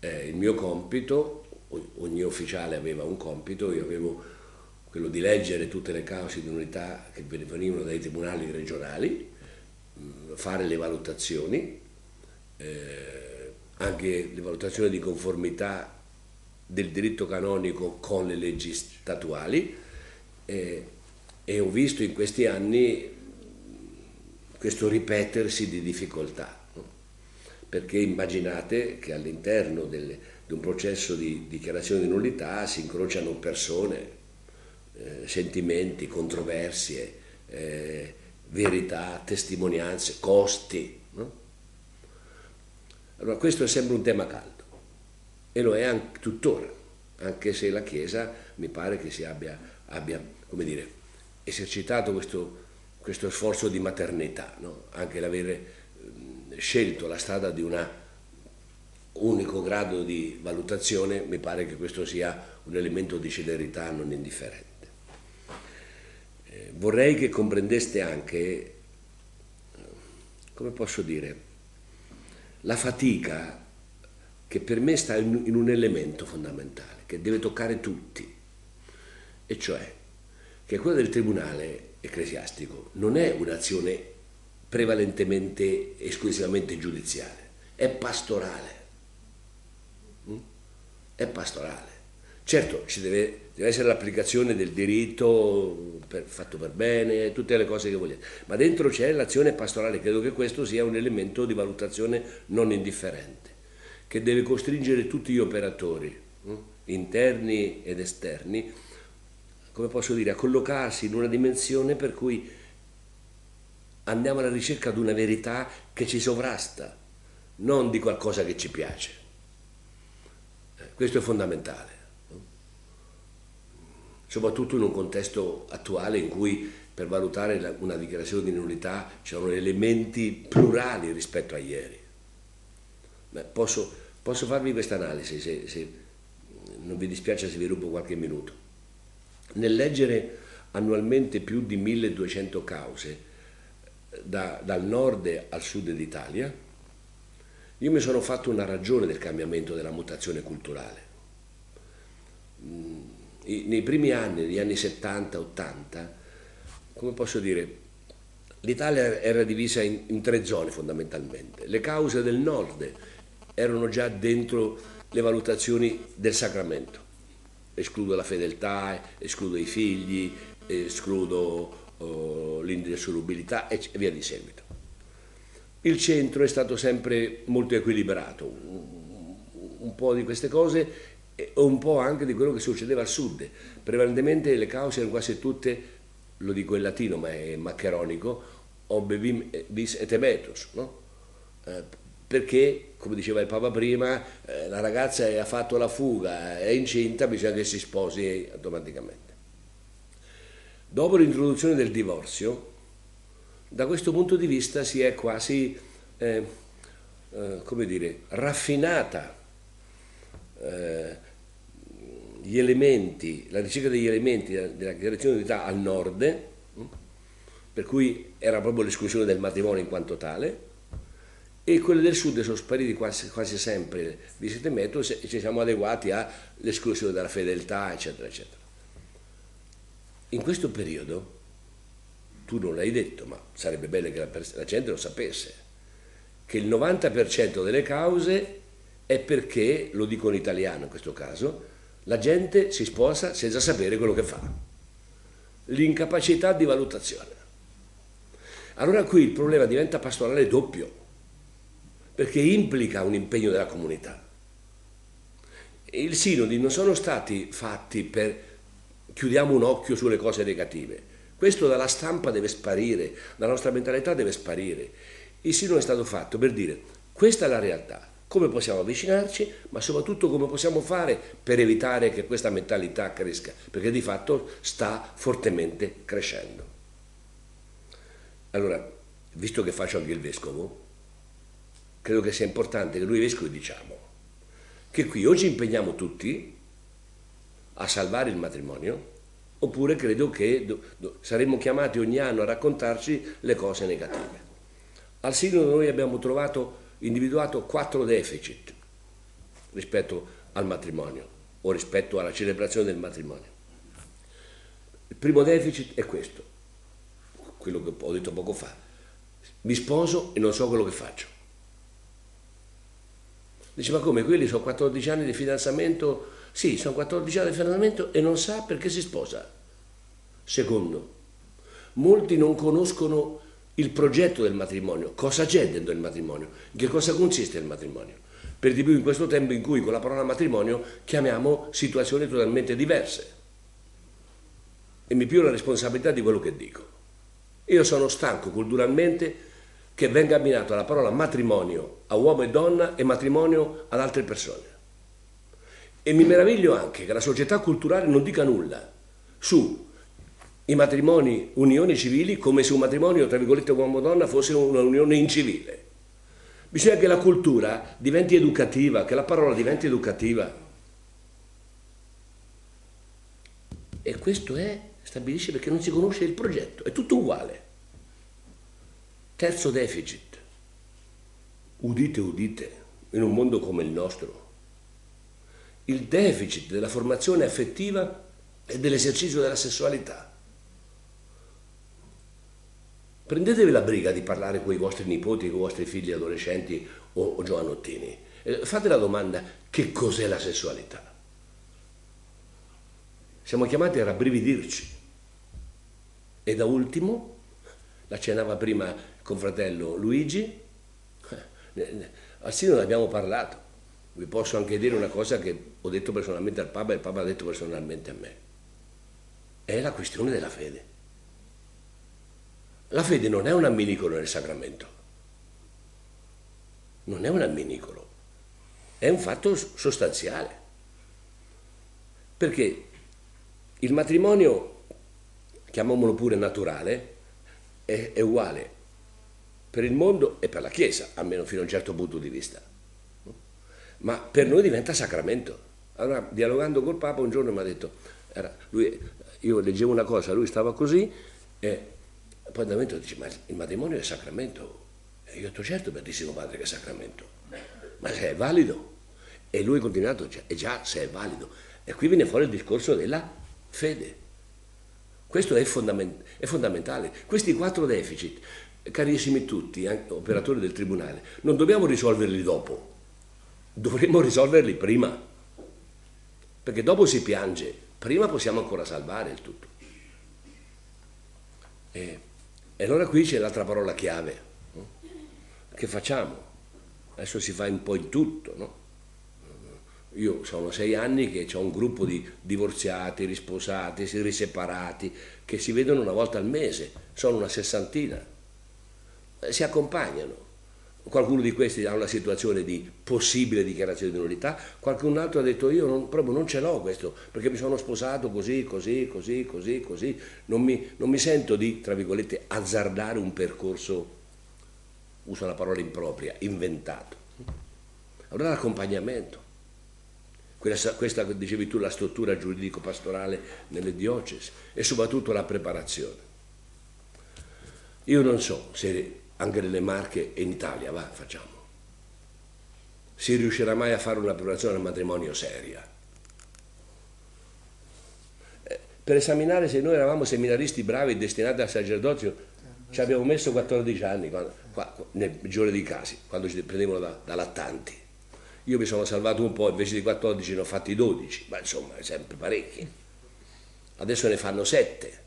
Il mio compito, ogni ufficiale aveva un compito, io avevo quello di leggere tutte le cause di unità che venivano dai tribunali regionali, fare le valutazioni, anche le valutazioni di conformità del diritto canonico con le leggi statuali, e ho visto in questi anni questo ripetersi di difficoltà, no? Perché immaginate che all'interno di un processo di dichiarazione di nullità si incrociano persone, sentimenti, controversie, verità, testimonianze, costi, no? Allora questo è sempre un tema caldo e lo è anche tuttora, anche se la Chiesa mi pare che si abbia, come dire, esercitato questo sforzo di maternità, no? Anche l'avere scelto la strada di un unico grado di valutazione, mi pare che questo sia un elemento di celerità non indifferente. Vorrei che comprendeste anche, come posso dire, la fatica che per me sta in un elemento fondamentale, che deve toccare tutti, e cioè che quella del tribunale ecclesiastico non è un'azione prevalentemente, esclusivamente giudiziale, è pastorale. È pastorale. Certo, ci deve essere l'applicazione del diritto fatto per bene, tutte le cose che vogliate, ma dentro c'è l'azione pastorale. Credo che questo sia un elemento di valutazione non indifferente, che deve costringere tutti gli operatori, interni ed esterni, come posso dire, a collocarsi in una dimensione per cui andiamo alla ricerca di una verità che ci sovrasta, non di qualcosa che ci piace. Questo è fondamentale, soprattutto in un contesto attuale in cui per valutare una dichiarazione di nullità ci sono elementi plurali rispetto a ieri. Beh, posso farvi questa analisi, se non vi dispiace se vi rubo qualche minuto. Nel leggere annualmente più di 1200 cause dal nord al sud d'Italia, io mi sono fatto una ragione del cambiamento, della mutazione culturale. Nei primi anni, negli anni 70-80, come posso dire, l'Italia era divisa in tre zone fondamentalmente. Le cause del nord erano già dentro le valutazioni del sacramento. Escludo la fedeltà, escludo i figli, escludo l'indissolubilità e via di seguito. Il centro è stato sempre molto equilibrato, un po' di queste cose e un po' anche di quello che succedeva al sud. Prevalentemente le cause erano quasi tutte, lo dico in latino ma è maccheronico, ob vim vis et emetus, no? Perché, come diceva il Papa prima, la ragazza ha fatto la fuga, è incinta, bisogna che si sposi automaticamente. Dopo l'introduzione del divorzio, da questo punto di vista si è quasi, come dire, raffinata gli elementi, la ricerca degli elementi della dichiarazione di unità al nord, per cui era proprio l'esclusione del matrimonio in quanto tale, e quelle del sud sono spariti quasi sempre di 7 metri e ci siamo adeguati all'esclusione della fedeltà, eccetera, eccetera. In questo periodo, tu non l'hai detto, ma sarebbe bene che la gente lo sapesse, che il 90% delle cause è perché, lo dico in italiano in questo caso, la gente si sposa senza sapere quello che fa. L'incapacità di valutazione. Allora qui il problema diventa pastorale doppio, perché implica un impegno della comunità. I sinodi non sono stati fatti per chiudiamo un occhio sulle cose negative. Questo dalla stampa deve sparire, dalla nostra mentalità deve sparire. Il sinodi è stato fatto per dire questa è la realtà, come possiamo avvicinarci, ma soprattutto come possiamo fare per evitare che questa mentalità cresca, perché di fatto sta fortemente crescendo. Allora, visto che faccio anche il vescovo, credo che sia importante che noi vescovi diciamo che qui oggi impegniamo tutti a salvare il matrimonio, oppure credo che saremmo chiamati ogni anno a raccontarci le cose negative. Al Sinodo noi abbiamo individuato 4 deficit rispetto al matrimonio o rispetto alla celebrazione del matrimonio. Il primo deficit è questo, quello che ho detto poco fa. Mi sposo e non so quello che faccio. Dice, ma come, quelli sono 14 anni di fidanzamento? Sì, sono 14 anni di fidanzamento e non sa perché si sposa. Secondo, molti non conoscono il progetto del matrimonio, cosa c'è dentro il matrimonio, che cosa consiste il matrimonio. Per di più in questo tempo in cui con la parola matrimonio chiamiamo situazioni totalmente diverse. E mi piglio la responsabilità di quello che dico. Io sono stanco culturalmente che venga abbinato alla parola matrimonio a uomo e donna e matrimonio ad altre persone. E mi meraviglio anche che la società culturale non dica nulla su i matrimoni, unioni civili, come se un matrimonio, tra virgolette, uomo-donna fosse un'unione incivile. Bisogna che la cultura diventi educativa, che la parola diventi educativa. E questo stabilisce perché non si conosce il progetto, è tutto uguale. Terzo deficit. Udite, udite, in un mondo come il nostro. Il deficit della formazione affettiva e dell'esercizio della sessualità. Prendetevi la briga di parlare con i vostri nipoti, con i vostri figli adolescenti o giovanottini. Fate la domanda: che cos'è la sessualità? Siamo chiamati a rabbrividirci. E da ultimo, l'accennava prima con fratello Luigi, al Sinodo abbiamo parlato. Vi posso anche dire una cosa che ho detto personalmente al Papa e il Papa ha detto personalmente a me. È la questione della fede. La fede non è un amminicolo nel sacramento, non è un amminicolo, è un fatto sostanziale, perché il matrimonio, chiamiamolo pure naturale, è uguale per il mondo e per la Chiesa, almeno fino a un certo punto di vista, ma per noi diventa sacramento. Allora, dialogando col Papa un giorno mi ha detto, io leggevo una cosa, lui stava così e poi da me dice, ma il matrimonio è sacramento? E io ho detto, certo, Beatissimo Padre, che è sacramento, ma se è valido. E lui ha continuato, e già se è valido. E qui viene fuori il discorso della fede. Questo è fondamentale. Questi 4 deficit, carissimi tutti, operatori del Tribunale, non dobbiamo risolverli dopo, dovremmo risolverli prima, perché dopo si piange, prima possiamo ancora salvare il tutto. E allora qui c'è l'altra parola chiave, no? Che facciamo? Adesso si fa un po' in tutto, no? Io sono 6 anni che ho un gruppo di divorziati, risposati, riseparati, che si vedono una volta al mese, sono una 60ina, si accompagnano. Qualcuno di questi ha una situazione di possibile dichiarazione di nullità, qualcun altro ha detto io proprio non ce l'ho questo, perché mi sono sposato così, non mi sento di, tra virgolette, azzardare un percorso, uso la parola impropria, inventato. Allora l'accompagnamento, questa che dicevi tu, la struttura giuridico-pastorale nelle diocesi e soprattutto la preparazione. Io non so se anche nelle Marche e in Italia, facciamo. Si riuscirà mai a fare una preparazione al matrimonio seria? Per esaminare se noi eravamo seminaristi bravi e destinati al sacerdozio, ci abbiamo messo 14 anni, nel migliore dei casi, quando ci prendevano da lattanti. Io mi sono salvato un po', invece di 14 ne ho fatti 12, ma insomma sempre parecchi. Adesso ne fanno 7.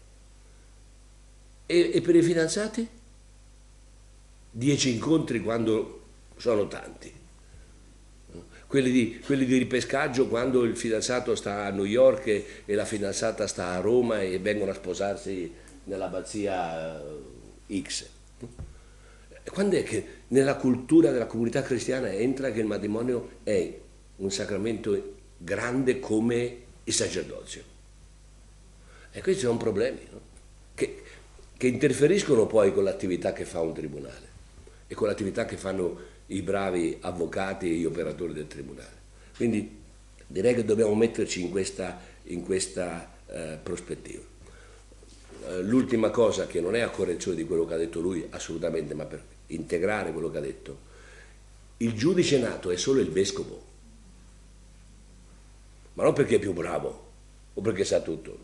E per i fidanzati? 10 incontri quando sono tanti. Quelli di ripescaggio quando il fidanzato sta a New York e la fidanzata sta a Roma e vengono a sposarsi nell'abbazia X. Quando è che nella cultura della comunità cristiana entra che il matrimonio è un sacramento grande come il sacerdozio? E questi sono problemi, no? che interferiscono poi con l'attività che fa un tribunale e con l'attività che fanno i bravi avvocati e gli operatori del tribunale. Quindi direi che dobbiamo metterci in questa prospettiva. L'ultima cosa, che non è a correzione di quello che ha detto lui assolutamente, ma per integrare quello che ha detto: il giudice nato è solo il vescovo, ma non perché è più bravo o perché sa tutto,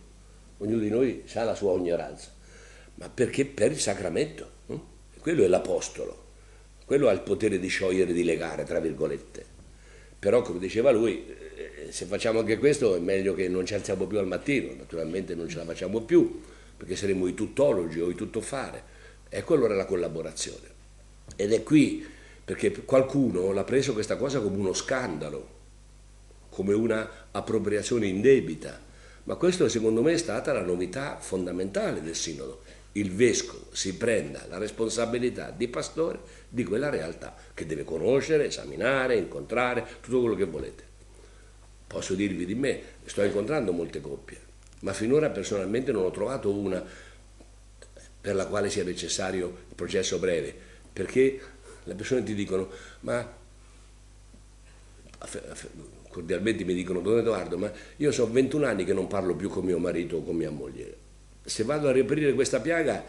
ognuno di noi sa la sua ignoranza, ma perché per il sacramento, no? Quello è l'apostolo, quello ha il potere di sciogliere, di legare, tra virgolette. Però, come diceva lui, se facciamo anche questo è meglio che non ci alziamo più al mattino, naturalmente non ce la facciamo più, perché saremo i tuttologi o i tuttofare. Ecco allora la collaborazione. Ed è qui, perché qualcuno l'ha preso questa cosa come uno scandalo, come una appropriazione indebita, ma questa secondo me è stata la novità fondamentale del Sinodo. Il vescovo si prenda la responsabilità di pastore di quella realtà che deve conoscere, esaminare, incontrare, tutto quello che volete. Posso dirvi di me, sto incontrando molte coppie, ma finora personalmente non ho trovato una per la quale sia necessario il processo breve, perché le persone ti dicono, ma cordialmente mi dicono: Don Edoardo, ma io so 21 anni che non parlo più con mio marito o con mia moglie. Se vado a riaprire questa piaga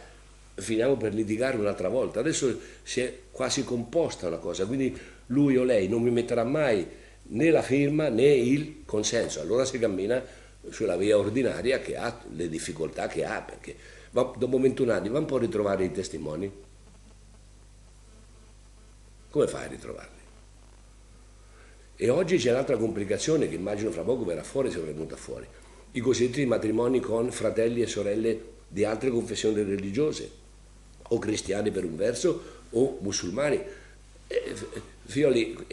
finiamo per litigare un'altra volta. Adesso si è quasi composta una cosa, quindi lui o lei non mi metterà mai né la firma né il consenso. Allora si cammina sulla via ordinaria, che ha le difficoltà che ha, perché dopo 21 anni va un po' a ritrovare i testimoni. Come fai a ritrovarli? E oggi c'è un'altra complicazione che immagino fra poco verrà fuori, se è venuta fuori: i cosiddetti matrimoni con fratelli e sorelle di altre confessioni religiose, o cristiani per un verso o musulmani. Figlioli,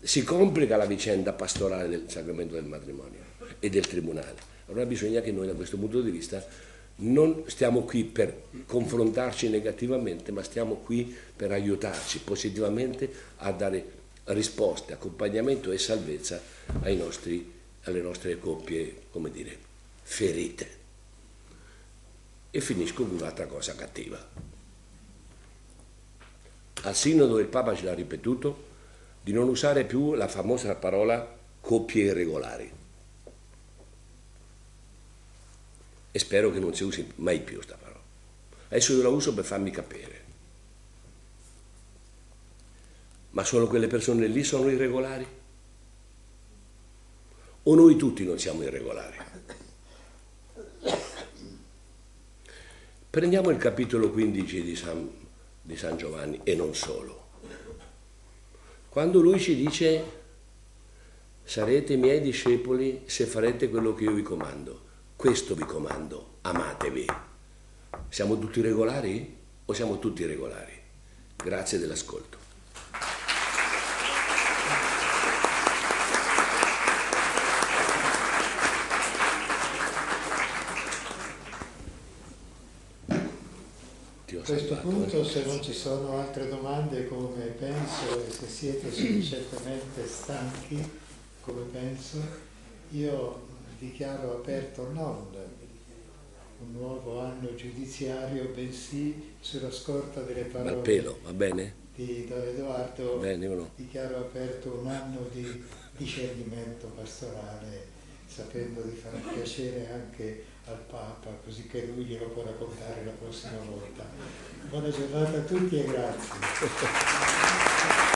si complica la vicenda pastorale del sacramento del matrimonio e del tribunale. Allora bisogna che noi, da questo punto di vista, non stiamo qui per confrontarci negativamente, ma stiamo qui per aiutarci positivamente a dare risposte, accompagnamento e salvezza ai nostri alle nostre coppie, come dire, ferite. E finisco con un'altra cosa cattiva. Al Sinodo il Papa ce l'ha ripetuto di non usare più la famosa parola coppie irregolari. E spero che non si usi mai più questa parola. Adesso io la uso per farmi capire. Ma solo quelle persone lì sono irregolari? O noi tutti non siamo irregolari? Prendiamo il capitolo 15 di San Giovanni, e non solo. Quando lui ci dice: sarete miei discepoli se farete quello che io vi comando. Questo vi comando, amatevi. Siamo tutti regolari? O siamo tutti irregolari? Grazie dell'ascolto. A questo punto, se non ci sono altre domande, come penso, e se siete sufficientemente stanchi, come penso, io dichiaro aperto non un nuovo anno giudiziario, bensì, sulla scorta delle parole Malpelo, va bene? Di Don Edoardo, bene, no? Dichiaro aperto un anno di discernimento pastorale, sapendo di far piacere anche al Papa, così che lui glielo può raccontare la prossima volta. Buona giornata a tutti e grazie.